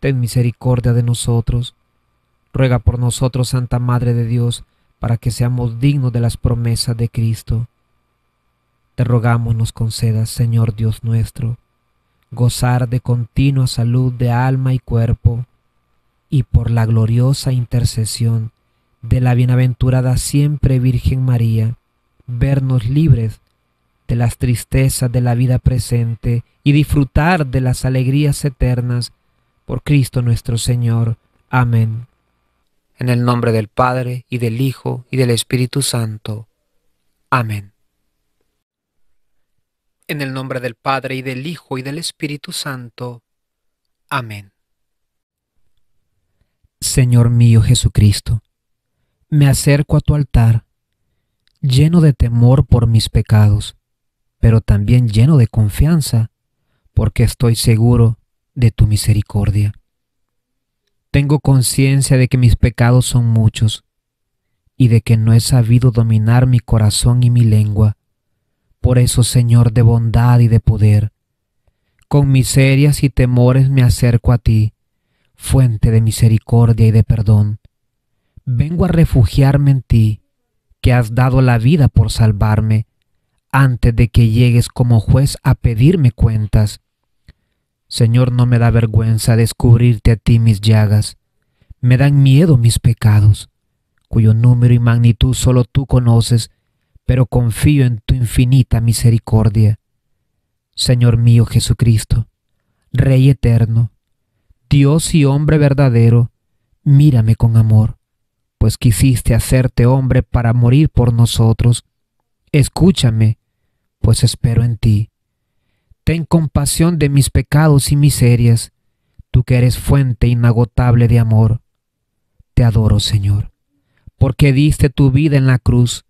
ten misericordia de nosotros. Ruega por nosotros, Santa Madre de Dios, para que seamos dignos de las promesas de Cristo. Te rogamos nos concedas, Señor Dios nuestro, gozar de continua salud de alma y cuerpo, y por la gloriosa intercesión de la bienaventurada siempre Virgen María, vernos libres de las tristezas de la vida presente y disfrutar de las alegrías eternas por Cristo nuestro Señor. Amén. En el nombre del Padre, y del Hijo, y del Espíritu Santo. Amén. En el nombre del Padre, y del Hijo, y del Espíritu Santo. Amén. Señor mío Jesucristo, me acerco a tu altar, lleno de temor por mis pecados, pero también lleno de confianza, porque estoy seguro de tu misericordia. Tengo conciencia de que mis pecados son muchos, y de que no he sabido dominar mi corazón y mi lengua. Por eso, Señor de bondad y de poder, con miserias y temores me acerco a ti, fuente de misericordia y de perdón. Vengo a refugiarme en ti, que has dado la vida por salvarme, antes de que llegues como juez a pedirme cuentas. Señor, no me da vergüenza descubrirte a ti mis llagas. Me dan miedo mis pecados, cuyo número y magnitud solo tú conoces, pero confío en tu infinita misericordia. Señor mío Jesucristo, Rey eterno, Dios y hombre verdadero, mírame con amor, pues quisiste hacerte hombre para morir por nosotros. Escúchame, pues espero en ti. Ten compasión de mis pecados y miserias, tú que eres fuente inagotable de amor. Te adoro, Señor, porque diste tu vida en la cruz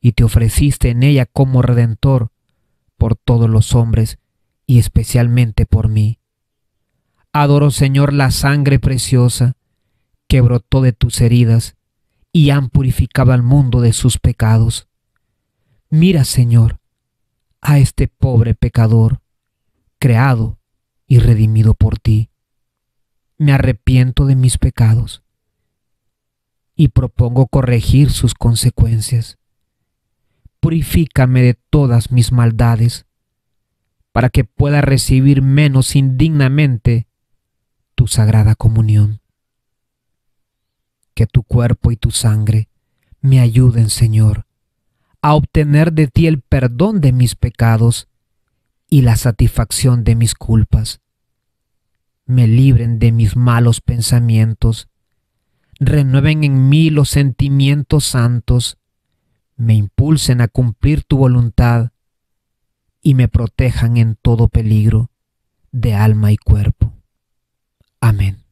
y te ofreciste en ella como Redentor por todos los hombres y especialmente por mí. Adoro, Señor, la sangre preciosa que brotó de tus heridas y han purificado al mundo de sus pecados. Mira, Señor, a este pobre pecador, creado y redimido por ti. Me arrepiento de mis pecados y propongo corregir sus consecuencias. Purifícame de todas mis maldades, para que pueda recibir menos indignamente tu sagrada comunión. Que tu cuerpo y tu sangre me ayuden, Señor, a obtener de ti el perdón de mis pecados y la satisfacción de mis culpas. Me libren de mis malos pensamientos, renueven en mí los sentimientos santos, me impulsen a cumplir tu voluntad y me protejan en todo peligro de alma y cuerpo. Amén.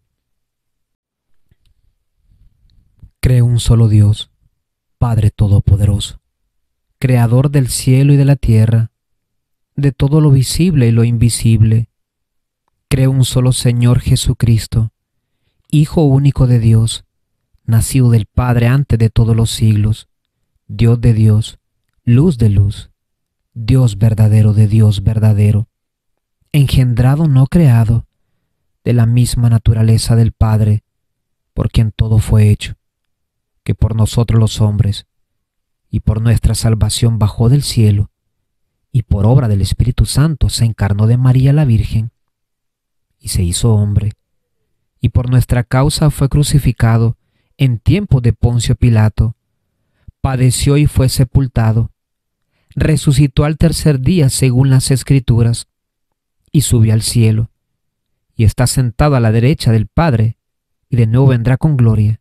Creo un solo Dios, Padre Todopoderoso, Creador del cielo y de la tierra, de todo lo visible y lo invisible. Creo un solo Señor Jesucristo, Hijo único de Dios, nacido del Padre antes de todos los siglos, Dios de Dios, luz de luz, Dios verdadero de Dios verdadero, engendrado no creado, de la misma naturaleza del Padre, por quien todo fue hecho, que por nosotros los hombres, y por nuestra salvación bajó del cielo, y por obra del Espíritu Santo se encarnó de María la Virgen, y se hizo hombre, y por nuestra causa fue crucificado en tiempo de Poncio Pilato, padeció y fue sepultado, resucitó al tercer día según las Escrituras, y subió al cielo, y está sentado a la derecha del Padre, y de nuevo vendrá con gloria,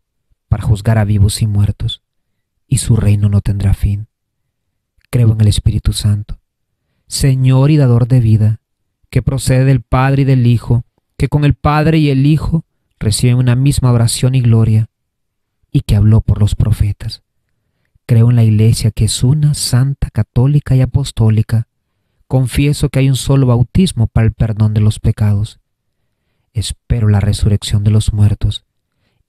para juzgar a vivos y muertos. Y su reino no tendrá fin. Creo en el Espíritu Santo, Señor y dador de vida, que procede del Padre y del Hijo, que con el Padre y el Hijo reciben una misma oración y gloria, y que habló por los profetas. Creo en la Iglesia, que es una, santa, católica y apostólica. Confieso que hay un solo bautismo para el perdón de los pecados. Espero la resurrección de los muertos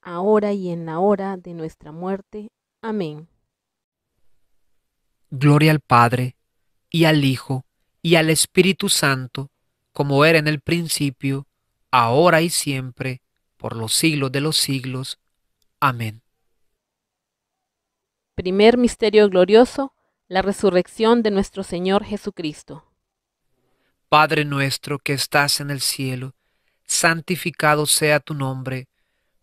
ahora y en la hora de nuestra muerte. Amén. Gloria al Padre, y al Hijo, y al Espíritu Santo, como era en el principio, ahora y siempre, por los siglos de los siglos. Amén. Primer misterio glorioso, la resurrección de nuestro Señor Jesucristo. Padre nuestro que estás en el cielo, santificado sea tu nombre.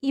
y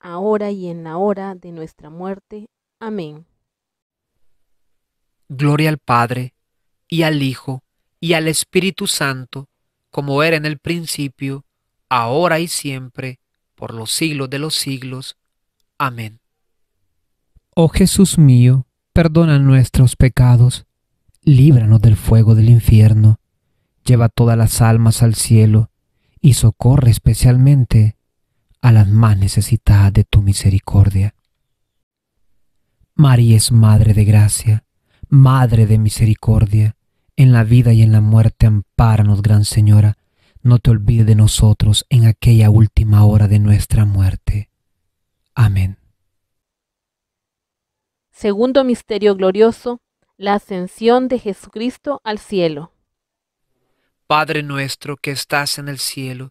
ahora y en la hora de nuestra muerte. Amén. Gloria al Padre, y al Hijo, y al Espíritu Santo, como era en el principio, ahora y siempre, por los siglos de los siglos. Amén. Oh Jesús mío, perdona nuestros pecados, líbranos del fuego del infierno, lleva todas las almas al cielo, y socorre especialmente a las más necesitadas de tu misericordia. María es Madre de Gracia, Madre de Misericordia, en la vida y en la muerte ampáranos, Gran Señora, no te olvides de nosotros en aquella última hora de nuestra muerte. Amén. Segundo misterio glorioso, la ascensión de Jesucristo al cielo. Padre nuestro que estás en el cielo,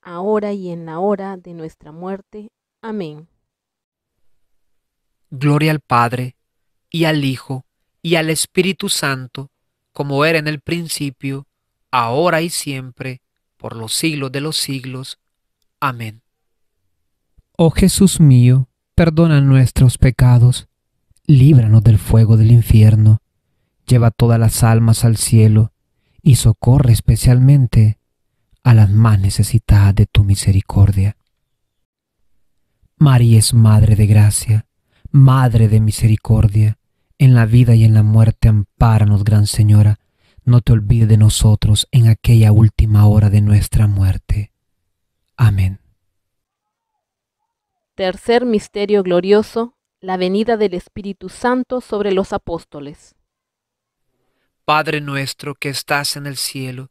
ahora y en la hora de nuestra muerte. Amén. Gloria al Padre, y al Hijo, y al Espíritu Santo, como era en el principio, ahora y siempre, por los siglos de los siglos. Amén. Oh Jesús mío, perdona nuestros pecados, líbranos del fuego del infierno, lleva todas las almas al cielo, y socorre especialmente a las más necesitadas de tu misericordia. María es Madre de Gracia, Madre de Misericordia, en la vida y en la muerte, ampáranos, Gran Señora. No te olvides de nosotros en aquella última hora de nuestra muerte. Amén. Tercer misterio glorioso, la venida del Espíritu Santo sobre los apóstoles. Padre nuestro que estás en el cielo,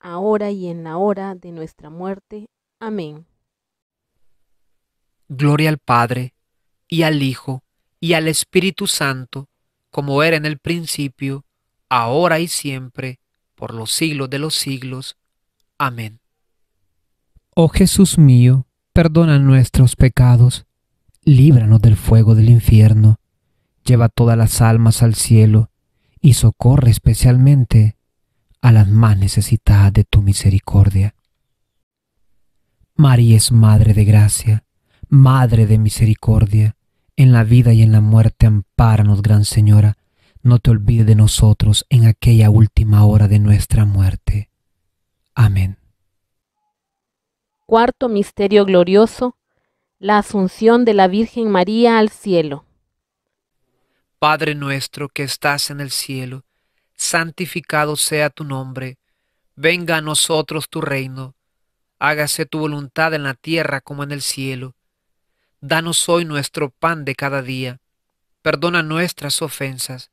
ahora y en la hora de nuestra muerte. Amén. Gloria al Padre, y al Hijo, y al Espíritu Santo, como era en el principio, ahora y siempre, por los siglos de los siglos. Amén. Oh Jesús mío, perdona nuestros pecados, líbranos del fuego del infierno, lleva todas las almas al cielo, y socorre especialmente a las más necesitadas de tu misericordia. María es Madre de Gracia, Madre de Misericordia, en la vida y en la muerte ampáranos, Gran Señora, no te olvides de nosotros en aquella última hora de nuestra muerte. Amén. Cuarto misterio glorioso, la asunción de la Virgen María al cielo. Padre nuestro que estás en el cielo, santificado sea tu nombre, venga a nosotros tu reino, hágase tu voluntad en la tierra como en el cielo. Danos hoy nuestro pan de cada día. Perdona nuestras ofensas,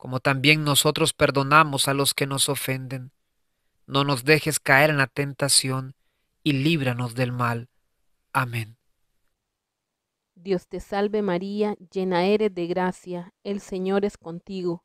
como también nosotros perdonamos a los que nos ofenden. No nos dejes caer en la tentación, y líbranos del mal. Amén. Dios te salve María, llena eres de gracia, el Señor es contigo.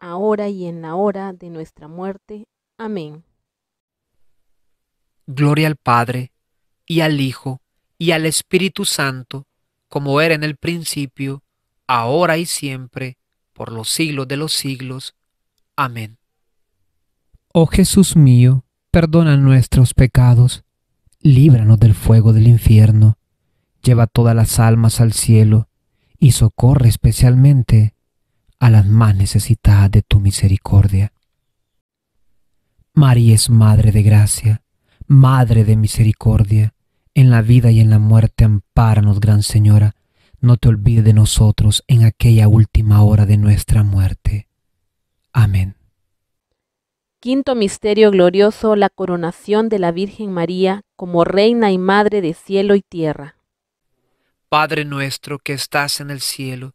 ahora y en la hora de nuestra muerte. Amén. Gloria al Padre, y al Hijo, y al Espíritu Santo, como era en el principio, ahora y siempre, por los siglos de los siglos. Amén. Oh Jesús mío, perdona nuestros pecados, líbranos del fuego del infierno, lleva todas las almas al cielo, y socorre especialmente a las más necesitadas de tu misericordia. María es Madre de Gracia, Madre de Misericordia, en la vida y en la muerte ampáranos, Gran Señora. No te olvides de nosotros en aquella última hora de nuestra muerte. Amén. Quinto misterio glorioso, la coronación de la Virgen María como Reina y Madre de cielo y tierra. Padre nuestro que estás en el cielo,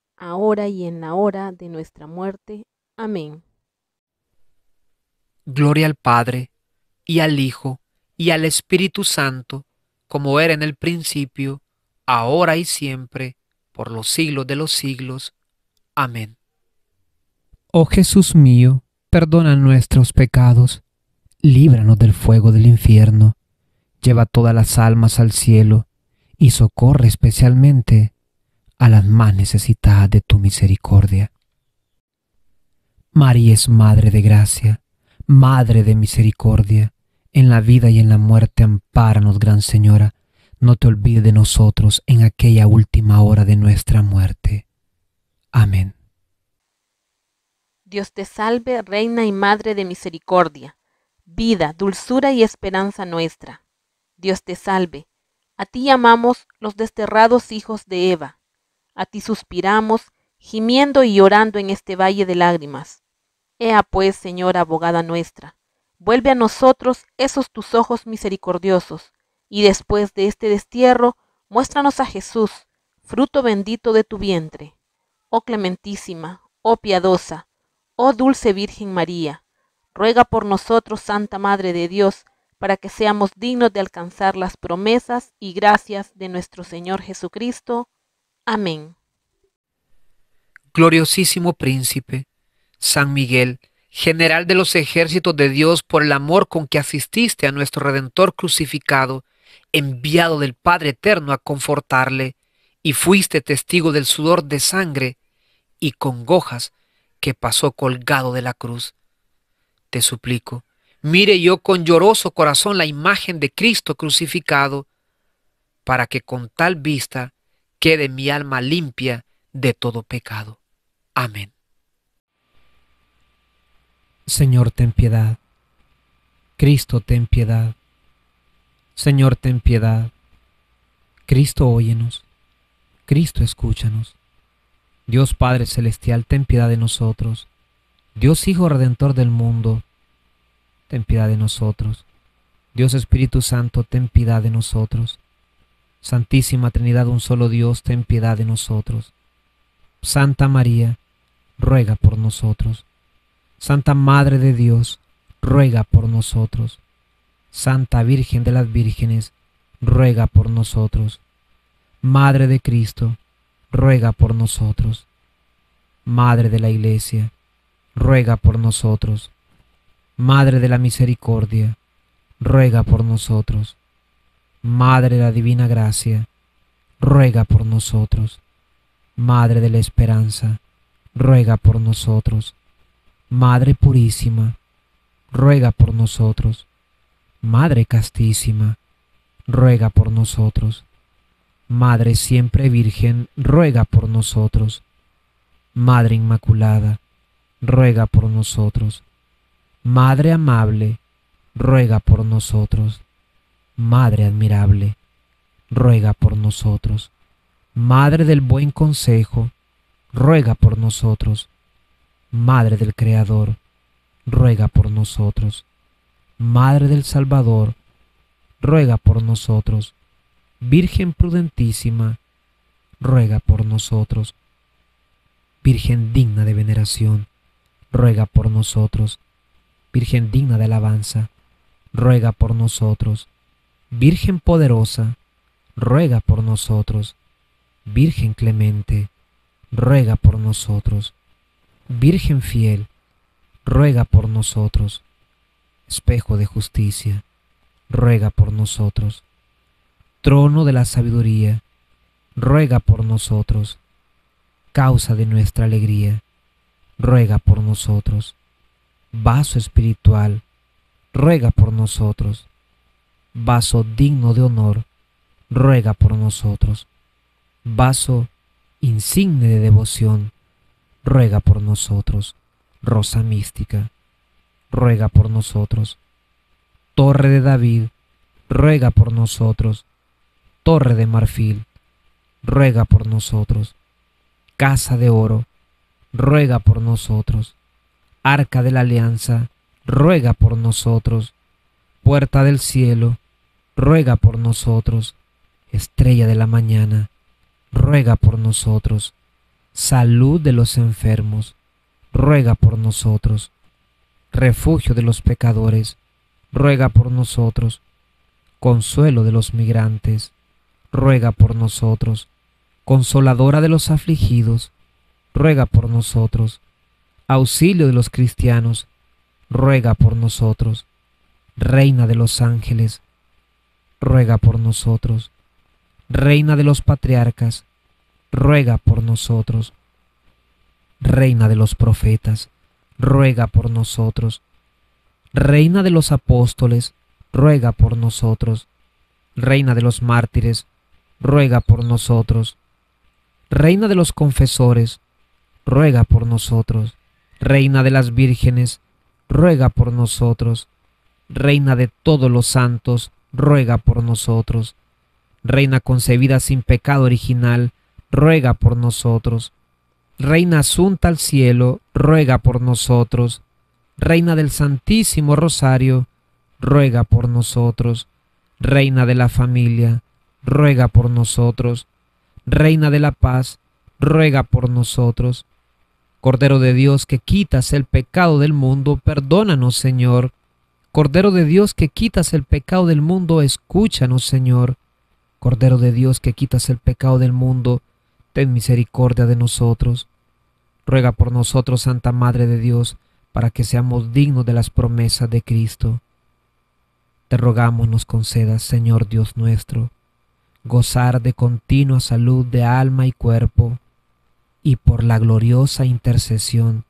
ahora y en la hora de nuestra muerte. Amén. Gloria al Padre, y al Hijo, y al Espíritu Santo, como era en el principio, ahora y siempre, por los siglos de los siglos. Amén. Oh Jesús mío, perdona nuestros pecados, líbranos del fuego del infierno, lleva todas las almas al cielo, y socorre especialmente a las más necesitadas de tu misericordia. María es Madre de Gracia, Madre de Misericordia, en la vida y en la muerte ampáranos, Gran Señora, no te olvides de nosotros en aquella última hora de nuestra muerte. Amén. Dios te salve, Reina y Madre de Misericordia, vida, dulzura y esperanza nuestra. Dios te salve, a ti llamamos los desterrados hijos de Eva. A ti suspiramos, gimiendo y llorando en este valle de lágrimas. Ea pues, Señora abogada nuestra, vuelve a nosotros esos tus ojos misericordiosos, y después de este destierro, muéstranos a Jesús, fruto bendito de tu vientre. Oh clementísima, oh piadosa, oh dulce Virgen María, ruega por nosotros, Santa Madre de Dios, para que seamos dignos de alcanzar las promesas y gracias de nuestro Señor Jesucristo. Amén. Gloriosísimo Príncipe, San Miguel, general de los ejércitos de Dios, por el amor con que asististe a nuestro Redentor crucificado, enviado del Padre Eterno a confortarle, y fuiste testigo del sudor de sangre y congojas que pasó colgado de la cruz. Te suplico, mire yo con lloroso corazón la imagen de Cristo crucificado, para que con tal vista quede mi alma limpia de todo pecado. Amén. Señor, ten piedad. Cristo, ten piedad. Señor, ten piedad. Cristo, óyenos. Cristo, escúchanos. Dios Padre Celestial, ten piedad de nosotros. Dios Hijo Redentor del mundo, ten piedad de nosotros. Dios Espíritu Santo, ten piedad de nosotros. Santísima Trinidad, un solo Dios, ten piedad de nosotros. Santa María, ruega por nosotros. Santa Madre de Dios, ruega por nosotros. Santa Virgen de las Vírgenes, ruega por nosotros. Madre de Cristo, ruega por nosotros. Madre de la Iglesia, ruega por nosotros. Madre de la Misericordia, ruega por nosotros. Madre de la Divina Gracia, ruega por nosotros. Madre de la Esperanza, ruega por nosotros. Madre Purísima, ruega por nosotros. Madre Castísima, ruega por nosotros. Madre Siempre Virgen, ruega por nosotros. Madre Inmaculada, ruega por nosotros. Madre Amable, ruega por nosotros. Madre Admirable, ruega por nosotros. Madre del Buen Consejo, ruega por nosotros. Madre del Creador, ruega por nosotros. Madre del Salvador, ruega por nosotros. Virgen Prudentísima, ruega por nosotros. Virgen digna de veneración, ruega por nosotros. Virgen digna de alabanza, ruega por nosotros. Virgen poderosa, ruega por nosotros. Virgen clemente, ruega por nosotros. Virgen fiel, ruega por nosotros. Espejo de justicia, ruega por nosotros. Trono de la sabiduría, ruega por nosotros. Causa de nuestra alegría, ruega por nosotros. Vaso espiritual, ruega por nosotros. Vaso digno de honor, ruega por nosotros. Vaso insigne de devoción, ruega por nosotros. Rosa mística, ruega por nosotros. Torre de David, ruega por nosotros. Torre de marfil, ruega por nosotros. Casa de oro, ruega por nosotros. Arca de la alianza, ruega por nosotros. Puerta del cielo, ruega por nosotros. Estrella de la mañana, ruega por nosotros. Salud de los enfermos, ruega por nosotros. Refugio de los pecadores, ruega por nosotros. Consuelo de los migrantes, ruega por nosotros. Consoladora de los afligidos, ruega por nosotros. Auxilio de los cristianos, ruega por nosotros. Reina de los ángeles, ruega por nosotros. Reina de los patriarcas, ruega por nosotros. Reina de los profetas, ruega por nosotros. Reina de los apóstoles, ruega por nosotros. Reina de los mártires, ruega por nosotros. Reina de los confesores, ruega por nosotros. Reina de las vírgenes, ruega por nosotros. Reina de todos los santos, ruega por nosotros. Reina concebida sin pecado original, ruega por nosotros. Reina asunta al cielo, ruega por nosotros. Reina del Santísimo Rosario, ruega por nosotros. Reina de la familia, ruega por nosotros. Reina de la paz, ruega por nosotros. Cordero de Dios, que quitas el pecado del mundo, perdónanos, Señor. Cordero de Dios, que quitas el pecado del mundo, escúchanos, Señor. Cordero de Dios, que quitas el pecado del mundo, ten misericordia de nosotros. ruega por nosotros, Santa Madre de Dios, para que seamos dignos de las promesas de Cristo. Te rogamos nos concedas, Señor Dios nuestro, gozar de continua salud de alma y cuerpo, y por la gloriosa intercesión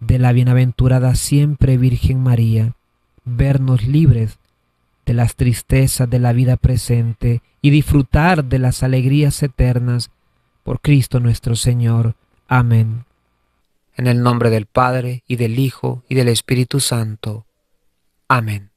de la bienaventurada siempre Virgen María, vernos libres de las tristezas de la vida presente y disfrutar de las alegrías eternas, por Cristo nuestro Señor. Amén. En el nombre del Padre, y del Hijo, y del Espíritu Santo. Amén.